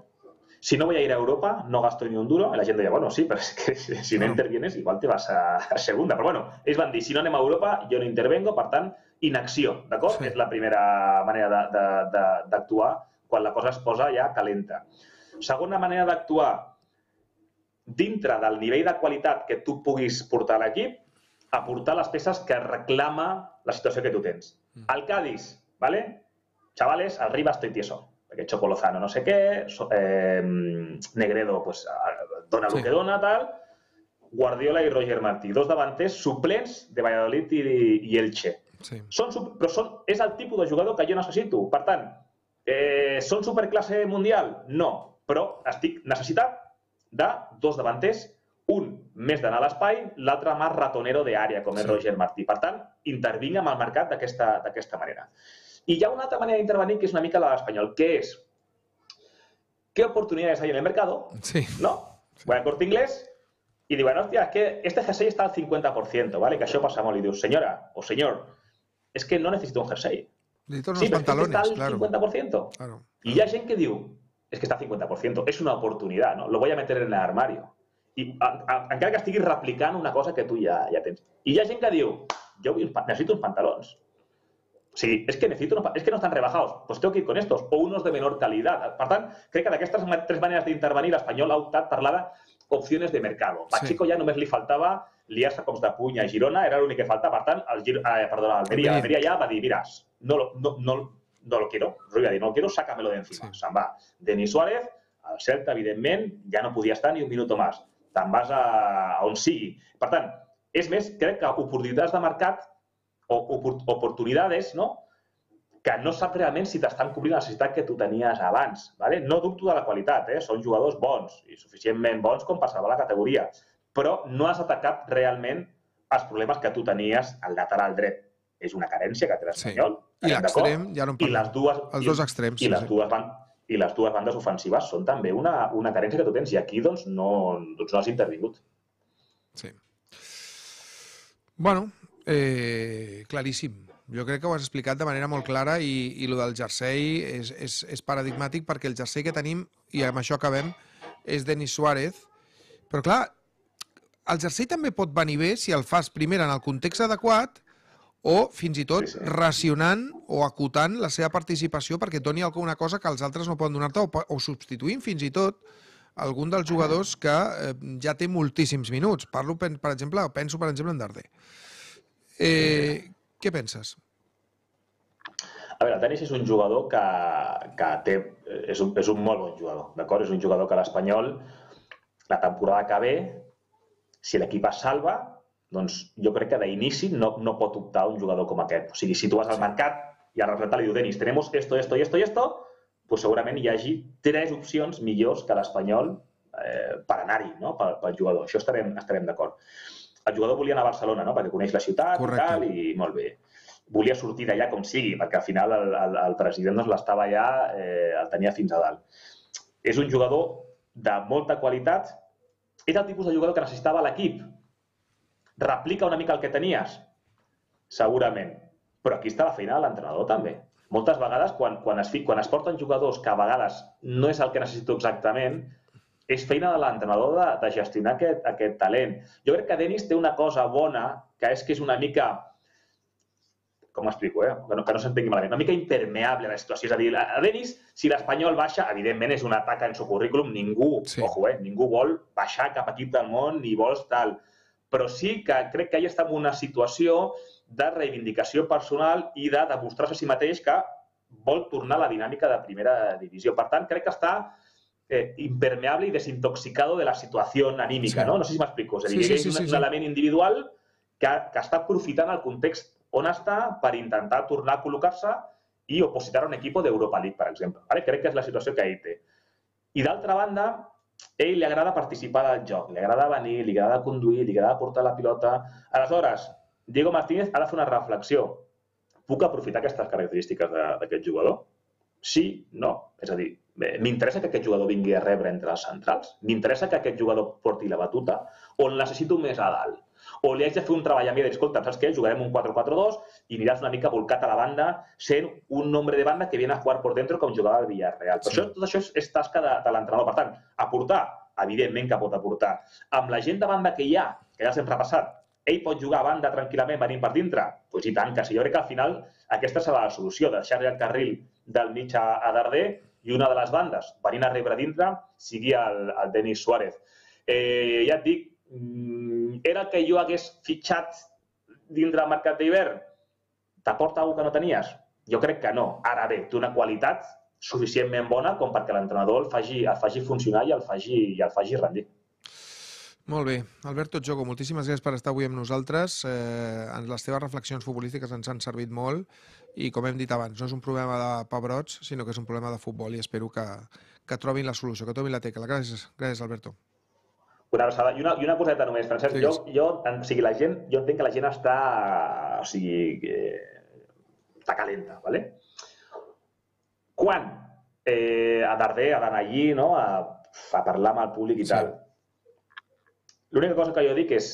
si no voy a ir a Europa, no gasto ni un duro. La gent deia, bueno, sí, pero es que si no intervienes, igual te vas a, a segunda. Però bueno, ells van dir, si no anem a Europa, jo no intervengo, per tant, inacció, d'acord? Sí. És la primera manera d'actuar quan la cosa es posa ja calenta. Segona manera d'actuar, dintre del nivell de qualitat que tu puguis portar a l'equip, aportar les peces que reclama la situació que tu tens. Al Cádiz, ¿vale? Chavales, arriba estoy tieso. Porque Choco Lozano no sé qué, eh, Negredo pues dona lo que dona, tal. Guardiola i Roger Martí, dos davanters suplents de Valladolid i Elche. Però és el tipus de jugador que jo necessito. Per tant, són superclasse mundial? No, però estic necessitat de dos davanters, un més d'anar a l'espai, l'altre més ratonero d'àrea, com és Roger Martí. Per tant, intervinc amb el mercat d'aquesta manera. I hi ha una altra manera d'intervenir que és una mica la de l'espanyol, que és ¿qué oportunidades hay en el mercado? Sí. ¿No? Voy al Corte Inglés y digo, bueno, hostia, es que este jersey está al cincuenta por ciento, ¿vale? Que això passa molt. I diu, senyora o senyor, és que no necessito un jersey. Necessito unos pantalones, claro. Sí, però és que está al cincuenta por ciento. I hi ha gent que diu, és que està al cincuenta por ciento, és una oportunitat, ¿no? Lo voy a meter en el armario. I encara que estiguis replicant una cosa que tu ja tens. I hi ha gent que diu, jo necessito uns pantalons. Sí, es que necesito unos, es que no están rebajados, pues tengo que ir con estos, o unos de menor calidad. Per tant, crec que d'aquestes tres maneres d'intervenir, l'Espanyol ha optat per la d'opcions de mercado. Pacheco ja només li faltava liar-se cops de puny a Girona, era l'únic que faltava. Per tant, l'Almeria ja va dir, mira, no lo quiero, Rubi va dir, no lo quiero, sácamelo de encima. Se'n va Denis Suárez, el Celta, evidentment, ja no podia estar ni un minut més. Te'n vas a on sigui. Per tant, és més, crec que oportunitats de mercat o oportunidades que no sap realment si t'estan cobrint la necessitat que tu tenies abans. No dubto de la qualitat, són jugadors bons i suficientment bons com passava la categoria, però no has atacat realment els problemes que tu tenies al lateral dret. És una carència que té l'Espanyol. I l'extrem, ja no en parlem. Els dos extrems. I les dues bandes ofensives són també una carència que tu tens i aquí no has intervingut. Sí. Bueno... Claríssim. Jo crec que ho has explicat de manera molt clara i el del jersei és paradigmàtic perquè el jersei que tenim, i amb això acabem, és Denis Suárez. Però clar, el jersei també pot venir bé si el fas primer en el context adequat o fins i tot racionant o acotant la seva participació perquè et doni alguna cosa que els altres no poden donar-te o substituint fins i tot algun dels jugadors que ja té moltíssims minuts. Parlo, per exemple, penso per exemple en Darder. Què penses? A veure, el Denis és un jugador que és un molt bon jugador, d'acord? És un jugador que l'Espanyol, la temporada que ve, si l'equip es salva, doncs jo crec que d'inici no pot optar un jugador com aquest. O sigui, si tu vas al mercat i al representant li diu Denis, tenemos esto, esto, esto y esto, doncs segurament hi hagi tres opcions millors que l'Espanyol per anar-hi, pel jugador. Això estarem d'acord. El jugador volia anar a Barcelona, perquè coneix la ciutat i tal, i molt bé. Volia sortir d'allà com sigui, perquè al final el president l'estava allà, el tenia fins a dalt. És un jugador de molta qualitat, és el tipus de jugador que necessitava l'equip. Replica una mica el que tenies, segurament. Però aquí està la feina de l'entrenador, també. Moltes vegades, quan es porten jugadors que a vegades no és el que necessito exactament, és feina de l'entrenador de gestionar aquest talent. Jo crec que Denis té una cosa bona, que és que és una mica, com m'explico, que no s'entengui malament, una mica impermeable a la situació. És a dir, a Denis, si l'Espanyol baixa, evidentment és una taca en su currículum, ningú, ojo, ningú vol baixar cap equip del món, ni vols tal. Però sí que crec que ell està en una situació de reivindicació personal i de demostrar-se a si mateix que vol tornar a la dinàmica de primera divisió. Per tant, crec que està impermeable y desintoxicado de la situación anímica, ¿no? No sé si me explico. És a dir, és un element individual que està aprofitant el context on està per intentar tornar a col·locar-se i opositar a un equip d'Europa League, per exemple. Crec que és la situació que ell té. I d'altra banda, a ell li agrada participar del joc, li agrada venir, li agrada conduir, li agrada portar la pilota. Aleshores, Diego Martínez ha de fer una reflexió. Puc aprofitar aquestes característiques d'aquest jugador? Sí, no. És a dir, m'interessa que aquest jugador vingui a rebre entre els centrals? M'interessa que aquest jugador porti la batuta? O el necessito més a dalt? o li haig de fer un treball a mi de dir, escolta, saps què? Jugarem un quatre quatre dos i aniràs una mica volcat a la banda sent un nombre de banda que viene a jugar por dentro com jugava el Villarreal. Per això, tot això és tasca de, de l'entrenador. Per tant, aportar, evidentment que pot aportar. Amb la gent de banda que hi ha, que ja sempre ha passat, ell pot jugar a banda tranquil·lament venint per dintre? Doncs i tant, que sí. Jo crec que al final aquesta serà la solució, deixar-li el carril del mig a, a Darder i una de les bandes venint a rebre dintre sigui el, el Denis Suárez. Eh, ja et dic, era que jo hagués fitxat dintre del mercat d'hivern? T'aporta alguna cosa que no tenies? Jo crec que no. Ara bé, té una qualitat suficientment bona com perquè l'entrenador el faci, el faci funcionar i el faci, i el faci rendir. Molt bé. Alberto Edjogo, moltíssimes gràcies per estar avui amb nosaltres. Eh, les teves reflexions futbolístiques ens han servit molt i, com hem dit abans, no és un problema de pebrots, sinó que és un problema de futbol i espero que, que trobin la solució, que trobin la tecla. Gràcies, gràcies Alberto. Una abraçada. I una, i una coseta només, Francesc. Sí, jo, jo, o sigui, la gent, jo entenc que la gent està... O sigui, eh, està calenta, ¿vale? Quan eh, a Darder, a d'anar allí, no? a, a parlar amb el públic i sí. tal... L'única cosa que jo dic és,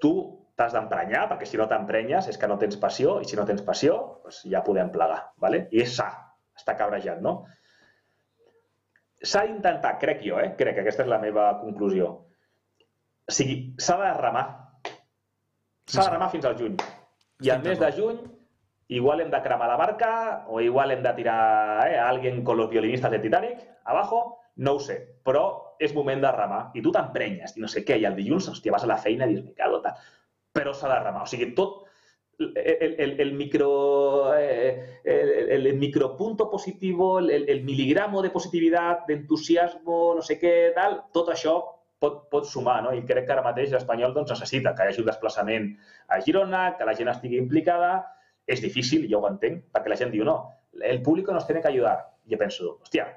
tu t'has d'emprenyar, perquè si no t'emprenyes és que no tens passió, i si no tens passió, doncs ja podem plegar, ¿vale? I és sa, està cabrejat, no? S'ha d'intentar, crec jo, eh? crec que aquesta és la meva conclusió. O sigui, s'ha de remar. S'ha de remar fins al juny. I al mes de juny, igual hem de cremar la barca, o igual hem de tirar eh, a alguien con los violinistas del Titanic, abajo, no ho sé, però és moment de remar. I tu t'emprenyes, i no sé què, i el dilluns, hòstia, vas a la feina i dius, me cago, tal. Però s'ha de remar. O sigui, tot el, el, el micro... El, el, el micropunto positivo, el, el miligramo de positivitat, d'entusiasmo, no sé què, tal, tot això pot, pot sumar, no? I crec que ara mateix l'Espanyol doncs, necessita que hi hagi un desplaçament a Girona, que la gent estigui implicada. És difícil, jo ho entenc, perquè la gent diu, no, el públic nos tiene que ayudar. I jo penso, hòstia,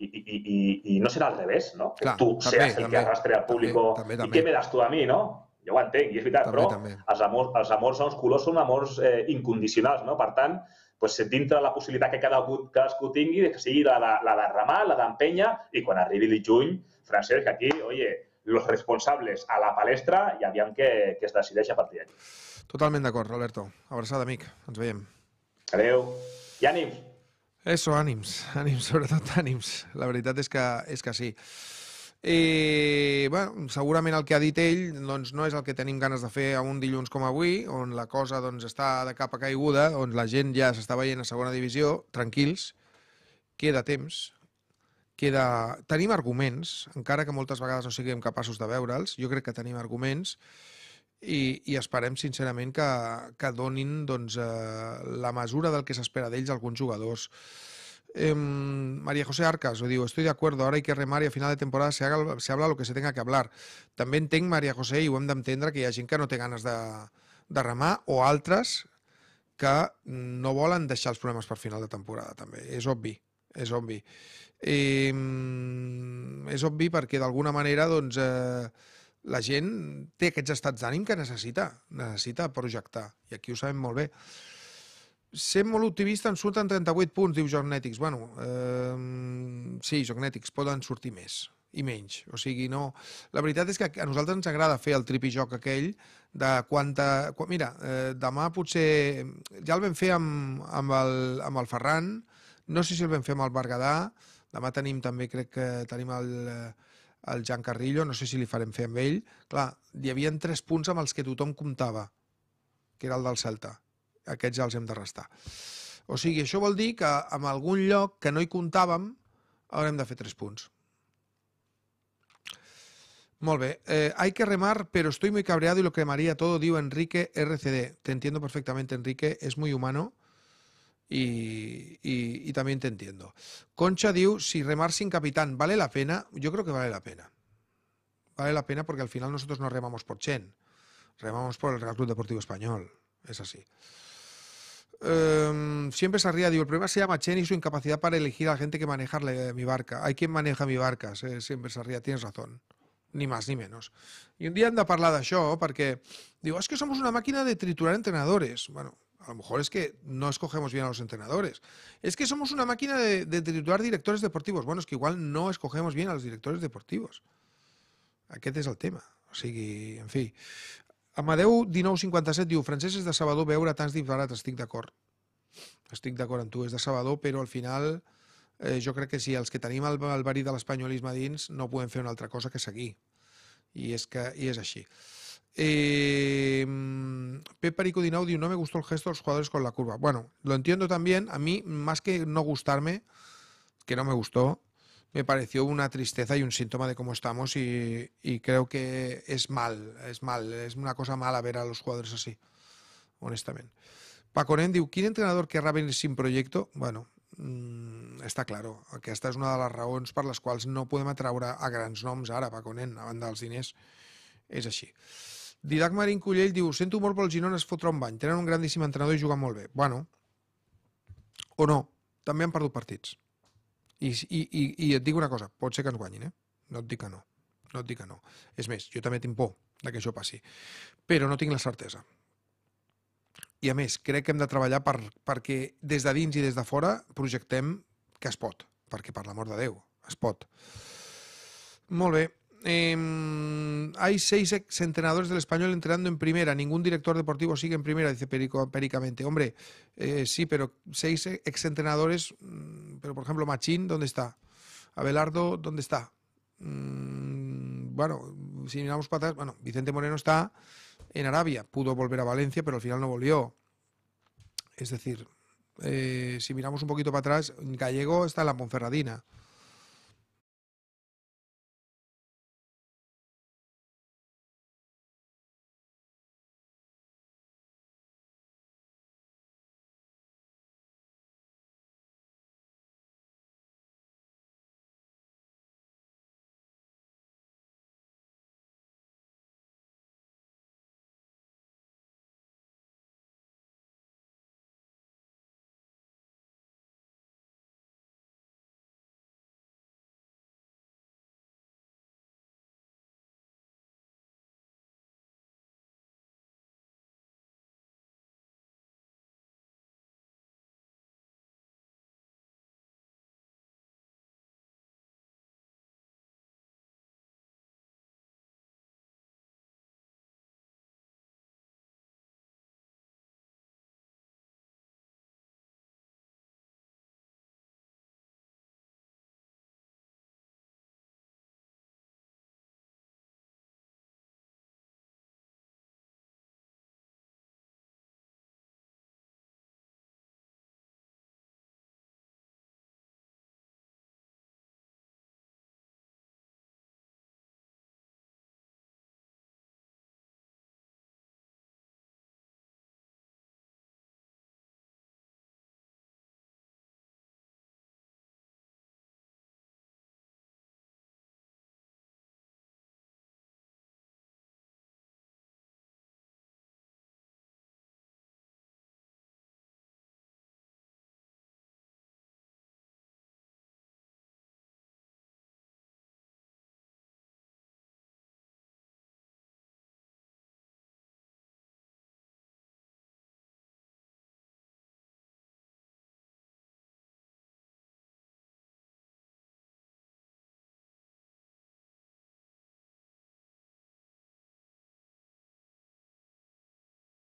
Y, y, y, y no será al revés, ¿no? Clar, que tú també, seas el també, que arrastre al público també, també, i què me das tu a mi, no? Jo ho entenc, i és veritat, també, però també. Els, amors, els amors a uns colors són amors eh, incondicionals, no? Per tant, pues, dintre de la possibilitat que cada, cadascú tingui, que sigui la, la, la de remar, la d'empenya, i quan arribi el juny, Francesc, aquí, oye, los responsables a la palestra i aviam que, que es decideix a partir d'aquí. Totalment d'acord, Alberto. Abraçada, amic. Ens veiem. Adéu. I ànims. Eso, ànims, ànims, sobretot ànims. La veritat és que, és que sí. Eh, bueno, segurament el que ha dit ell doncs, no és el que tenim ganes de fer a un dilluns com avui, on la cosa doncs, està de capa caiguda, on la gent ja s'està veient a segona divisió, tranquils, queda temps, queda... tenim arguments, encara que moltes vegades no siguem capaços de veure'ls, jo crec que tenim arguments, I, i esperem sincerament que, que donin doncs, eh, la mesura del que s'espera d'ells alguns jugadors. Eh, María José Arcas ho diu, estoy de acuerdo, ahora hay que remar y a final de temporada se, haga, se habla lo que se tenga que hablar. També entenc, María José, i ho hem d'entendre, que hi ha gent que no té ganes de, de remar o altres que no volen deixar els problemes per final de temporada, també. És obvi, és obvi. Eh, és obvi perquè d'alguna manera, doncs... Eh, la gent té aquests estats d'ànim que necessita, necessita projectar, i aquí ho sabem molt bé. Sent molt optimista, en surten trenta-vuit punts, diu Jognetics. Bueno, eh, sí, Jognetics, poden sortir més i menys. O sigui, no... La veritat és que a nosaltres ens agrada fer el tripijoc aquell de quanta... Mira, eh, demà potser... Ja el vam fer amb, amb, el, amb el Ferran, no sé si el vam fer amb el Berguedà, demà tenim també, crec que tenim el... el Jan Carrillo, no sé si li farem fer amb ell. Clar, hi havia tres punts amb els que tothom comptava, que era el del Celta. Aquests ja els hem de restar. O sigui, això vol dir que en algun lloc que no hi comptàvem haurem de fer tres punts. Molt bé. Eh, hay que remar, pero estoy muy cabreado y lo cremaría todo, diu Enrique R C D. Te entiendo perfectamente, Enrique, es muy humano. Y, y, y también te entiendo. Concha diu, si remar sin capitán vale la pena, yo creo que vale la pena. Vale la pena porque al final nosotros no remamos por Chen, remamos por el Real Club Deportivo Español, es así. Um, siempre se ría, digo, el problema se llama Chen y su incapacidad para elegir a la gente que maneja mi barca. Hay quien maneja mi barca, eh? Siempre se ría, tienes razón. Ni más ni menos. Y un día anda a hablar de eso porque digo, es que somos una máquina de triturar entrenadores. Bueno, a lo mejor es que no escogemos bien a los entrenadores. Es que somos una máquina de, de titular directores deportivos. Bueno, es que igual no escogemos bien a los directores deportivos. Aquest és el tema. O sigui, en fi, Amadeu dinou cinquanta-set diu: Francesc, és de Sabador veure tants disbarats. Estic d'acord. Estic d'acord amb tu, és de Sabador, però al final eh, jo crec que si els que tenim el, el verí de l'espanyolisme dins no podem fer una altra cosa que seguir. I és, que, i és així. Eh, Pep Perico dinou diu: no me gustó el gesto de los jugadores con la curva. Bueno, lo entiendo también. A mí, más que no gustarme, que no me gustó, me pareció una tristeza y un síntoma de cómo estamos y, y creo que es mal, es mal, es una cosa mala ver a los jugadores así, honestamente. Paconen diu: ¿quién entrenador querrá venir sin proyecto? Bueno, mmm, està claro. Aquesta és una de les raons per les quals no podem atraure a grans noms ara, Paconen, a banda dels diners. És així. Didac Marín Cullell diu: sento molt pel Girona, es fotrà un bany. Tenen un grandíssim entrenador i juguen molt bé. Bueno, o no, també han perdut partits. I, i, i, i et dic una cosa, pot ser que ens guanyin, eh? No et dic que no, no et dic que no. És més, jo també tinc por que això passi, però no tinc la certesa. I a més, crec que hem de treballar per, perquè des de dins i des de fora projectem que es pot, perquè per l'amor de Déu, es pot. Molt bé. Eh, hay seis ex entrenadores del Español entrenando en primera. Ningún director deportivo sigue en primera, dice Perico, Pericamente. Hombre, eh, sí, pero seis ex entrenadores, pero por ejemplo Machín, ¿dónde está? Abelardo, ¿dónde está? Mm, bueno, si miramos para atrás, bueno, Vicente Moreno está en Arabia, pudo volver a Valencia, pero al final no volvió. Es decir, eh, si miramos un poquito para atrás, Gallego está en la Ponferradina.